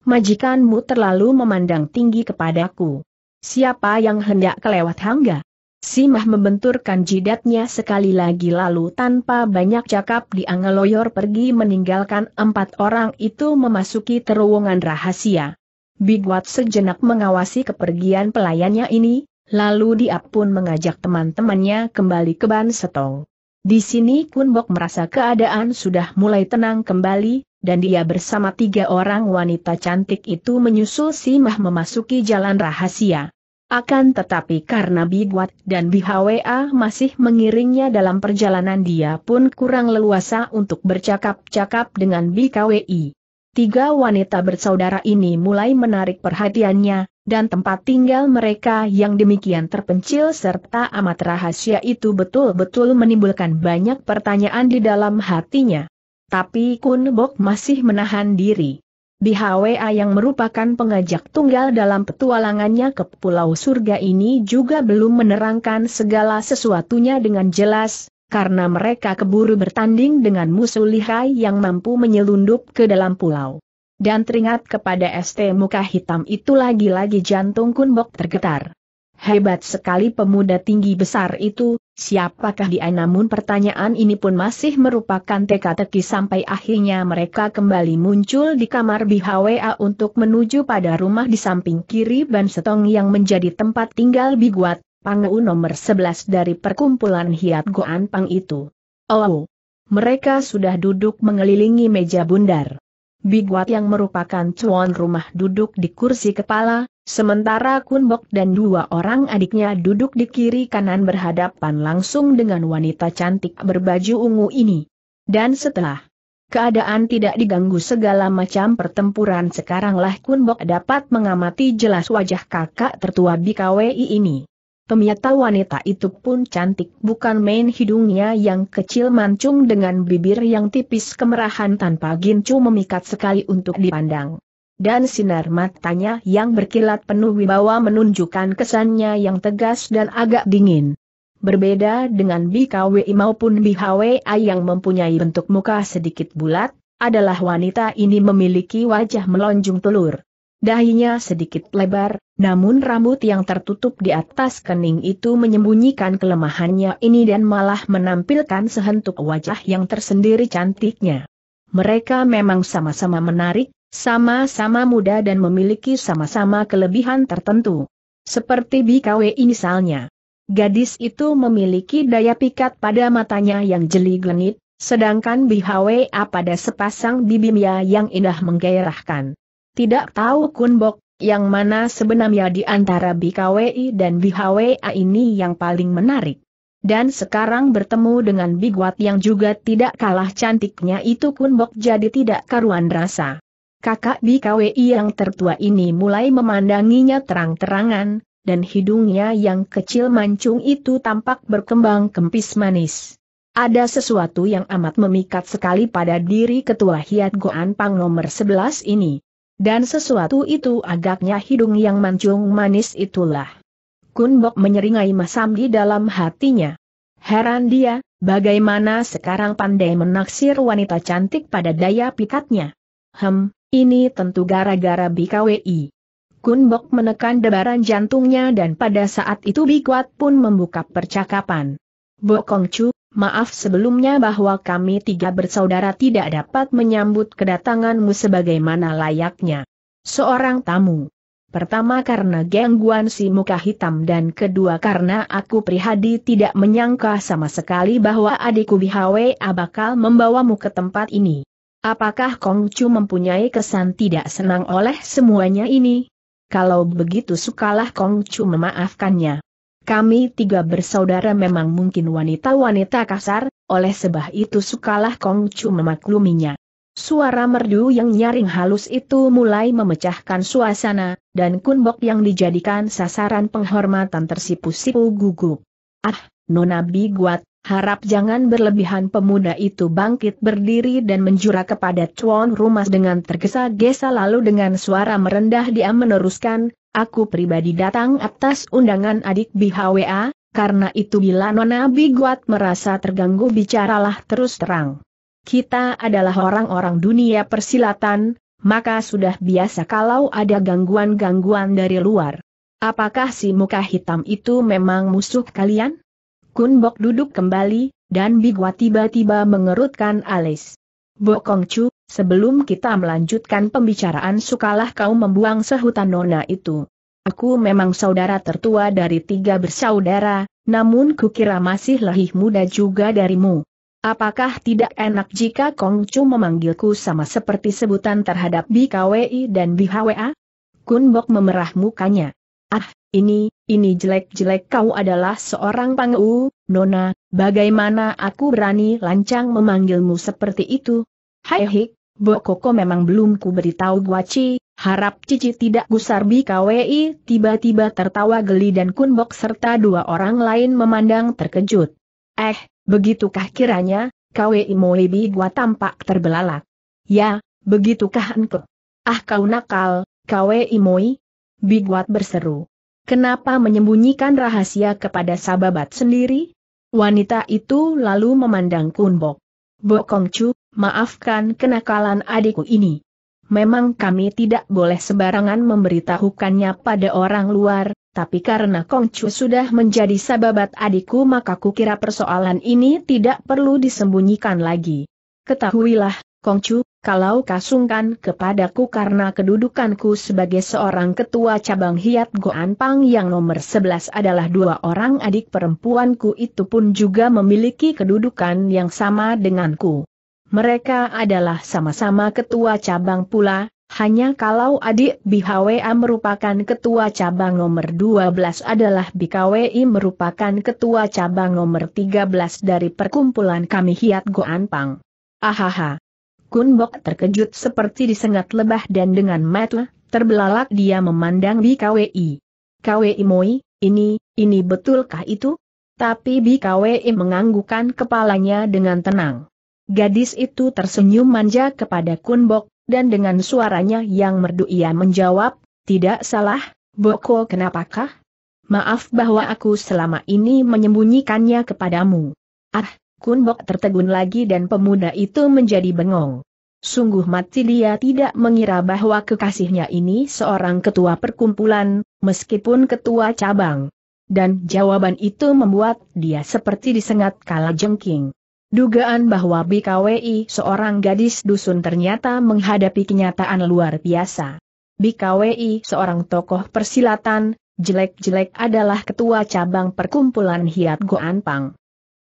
Majikanmu terlalu memandang tinggi kepadaku. Siapa yang hendak kelewat hangga? Si Mah membenturkan jidatnya sekali lagi lalu tanpa banyak cakap dia ngeloyor pergi meninggalkan 4 orang itu memasuki terowongan rahasia. Bigwat sejenak mengawasi kepergian pelayannya ini, lalu dia pun mengajak teman-temannya kembali ke Ban Setong. Di sini Kunbok merasa keadaan sudah mulai tenang kembali, dan dia bersama 3 orang wanita cantik itu menyusul si Mah memasuki jalan rahasia. Akan tetapi karena Biguat dan Bihwa masih mengiringnya dalam perjalanan dia pun kurang leluasa untuk bercakap-cakap dengan Bikwi. 3 wanita bersaudara ini mulai menarik perhatiannya, dan tempat tinggal mereka yang demikian terpencil serta amat rahasia itu betul-betul menimbulkan banyak pertanyaan di dalam hatinya. Tapi Kunbok masih menahan diri. Bihwa yang merupakan pengajak tunggal dalam petualangannya ke Pulau Surga ini juga belum menerangkan segala sesuatunya dengan jelas, karena mereka keburu bertanding dengan musuh lihai yang mampu menyelundup ke dalam pulau. Dan teringat kepada ST Muka Hitam itu lagi-lagi jantung Kunbok tergetar. Hebat sekali pemuda tinggi besar itu, siapakah dia? Namun pertanyaan ini pun masih merupakan teka-teki sampai akhirnya mereka kembali muncul di kamar Bihwa untuk menuju pada rumah di samping kiri Ban Setong yang menjadi tempat tinggal Biguat, Pangeu nomor 11 dari perkumpulan Hiat Goan Pang itu. Oh, mereka sudah duduk mengelilingi meja bundar. Biguat yang merupakan tuan rumah duduk di kursi kepala, sementara Kunbok dan 2 orang adiknya duduk di kiri kanan berhadapan langsung dengan wanita cantik berbaju ungu ini. Dan setelah keadaan tidak diganggu segala macam pertempuran sekaranglah Kunbok dapat mengamati jelas wajah kakak tertua Bikwi ini. Ternyata wanita itu pun cantik bukan main, hidungnya yang kecil mancung dengan bibir yang tipis kemerahan tanpa gincu memikat sekali untuk dipandang. dan sinar matanya yang berkilat penuh wibawa menunjukkan kesannya yang tegas dan agak dingin. Berbeda dengan BKWI maupun BHWI yang mempunyai bentuk muka sedikit bulat, adalah wanita ini memiliki wajah melonjung telur. Dahinya sedikit lebar, namun rambut yang tertutup di atas kening itu menyembunyikan kelemahannya ini dan malah menampilkan sehentuk wajah yang tersendiri cantiknya. Mereka memang sama-sama menarik, sama-sama muda dan memiliki sama-sama kelebihan tertentu. Seperti BKWI misalnya. Gadis itu memiliki daya pikat pada matanya yang jeli glengit, sedangkan BHWA pada sepasang bibirnya yang indah menggairahkan. Tidak tahu Kunbok, yang mana sebenarnya di antara BKWI dan BHWA ini yang paling menarik. Dan sekarang bertemu dengan Bigwat yang juga tidak kalah cantiknya itu Kunbok jadi tidak karuan rasa. Kakak BKWI yang tertua ini mulai memandanginya terang-terangan, dan hidungnya yang kecil mancung itu tampak berkembang kempis manis. Ada sesuatu yang amat memikat sekali pada diri ketua Hiat Goan Pang nomor 11 ini. Dan sesuatu itu agaknya hidung yang mancung manis itulah. Kunbok menyeringai masam di dalam hatinya. Heran dia, bagaimana sekarang pandai menaksir wanita cantik pada daya pikatnya. Ini tentu gara-gara BKWI. Kunbok menekan debaran jantungnya dan pada saat itu Bigwat pun membuka percakapan. Bokongcu, maaf sebelumnya bahwa kami tiga bersaudara tidak dapat menyambut kedatanganmu sebagaimana layaknya seorang tamu. Pertama karena gangguan si muka hitam dan kedua karena aku prihadi tidak menyangka sama sekali bahwa adikku BHWA bakal membawamu ke tempat ini. Apakah Kongcu mempunyai kesan tidak senang oleh semuanya ini? Kalau begitu sukalah Kongcu memaafkannya. Kami tiga bersaudara memang mungkin wanita-wanita kasar, oleh sebab itu sukalah Kongcu memakluminya. Suara merdu yang nyaring halus itu mulai memecahkan suasana, dan Kunbok yang dijadikan sasaran penghormatan tersipu-sipu gugup. Ah, Nona Bigwat, harap jangan berlebihan. Pemuda itu bangkit berdiri dan menjura kepada tuan rumah dengan tergesa-gesa lalu dengan suara merendah dia meneruskan, aku pribadi datang atas undangan adik BHWA, karena itu bila Nona Bigwat merasa terganggu bicaralah terus terang. Kita adalah orang-orang dunia persilatan, maka sudah biasa kalau ada gangguan-gangguan dari luar. Apakah si muka hitam itu memang musuh kalian? Kunbok duduk kembali, dan Bigwat tiba-tiba mengerutkan alis. Bokongcu, sebelum kita melanjutkan pembicaraan sukalah kau membuang sehutan nona itu. Aku memang saudara tertua dari tiga bersaudara, namun kukira masih lebih muda juga darimu. Apakah tidak enak jika Kongcu memanggilku sama seperti sebutan terhadap BKWI dan BHWA? Kunbok memerah mukanya. Ah, ini jelek-jelek, kau adalah seorang pangeu, Nona, bagaimana aku berani lancang memanggilmu seperti itu? Hai hik, Bokoko memang belum ku beritahu Guaci, harap Cici tidak gusar. BKWI tiba-tiba tertawa geli dan Kunbok serta dua orang lain memandang terkejut. Begitukah kiranya, KWI Moebi gua tampak terbelalak. Ya, begitukah engkau? Ah kau nakal, KWI Moe? Bigwat berseru. Kenapa menyembunyikan rahasia kepada sahabat sendiri? Wanita itu lalu memandang Kunbok. Bokongcu, maafkan kenakalan adikku ini. Memang kami tidak boleh sembarangan memberitahukannya pada orang luar, tapi karena Kongcu sudah menjadi sahabat adikku maka kukira persoalan ini tidak perlu disembunyikan lagi. Ketahuilah, Kongcu, kalau kasungkan kepadaku karena kedudukanku sebagai seorang ketua cabang Hiat Goan Pang yang nomor 11 adalah dua orang adik perempuanku itu pun juga memiliki kedudukan yang sama denganku. Mereka adalah sama-sama ketua cabang pula, hanya kalau adik BHWA merupakan ketua cabang nomor 12 adalah BKWI merupakan ketua cabang nomor 13 dari perkumpulan kami Hiat Goan Pang. Ahaha. Kunbok terkejut seperti disengat lebah dan dengan mata terbelalak dia memandang BKWI. KWI Moi, ini betulkah itu? Tapi BKWI menganggukkan kepalanya dengan tenang. Gadis itu tersenyum manja kepada Kunbok, dan dengan suaranya yang merdu ia menjawab, "Tidak salah, Boko, kenapakah? Maaf bahwa aku selama ini menyembunyikannya kepadamu." Ah, Kun Bok tertegun lagi dan pemuda itu menjadi bengong. Sungguh mati dia tidak mengira bahwa kekasihnya ini seorang ketua perkumpulan, meskipun ketua cabang. Dan jawaban itu membuat dia seperti disengat kala jengking. Dugaan bahwa BKWI seorang gadis dusun ternyata menghadapi kenyataan luar biasa. BKWI seorang tokoh persilatan, jelek-jelek adalah ketua cabang perkumpulan Hiat Goanpang.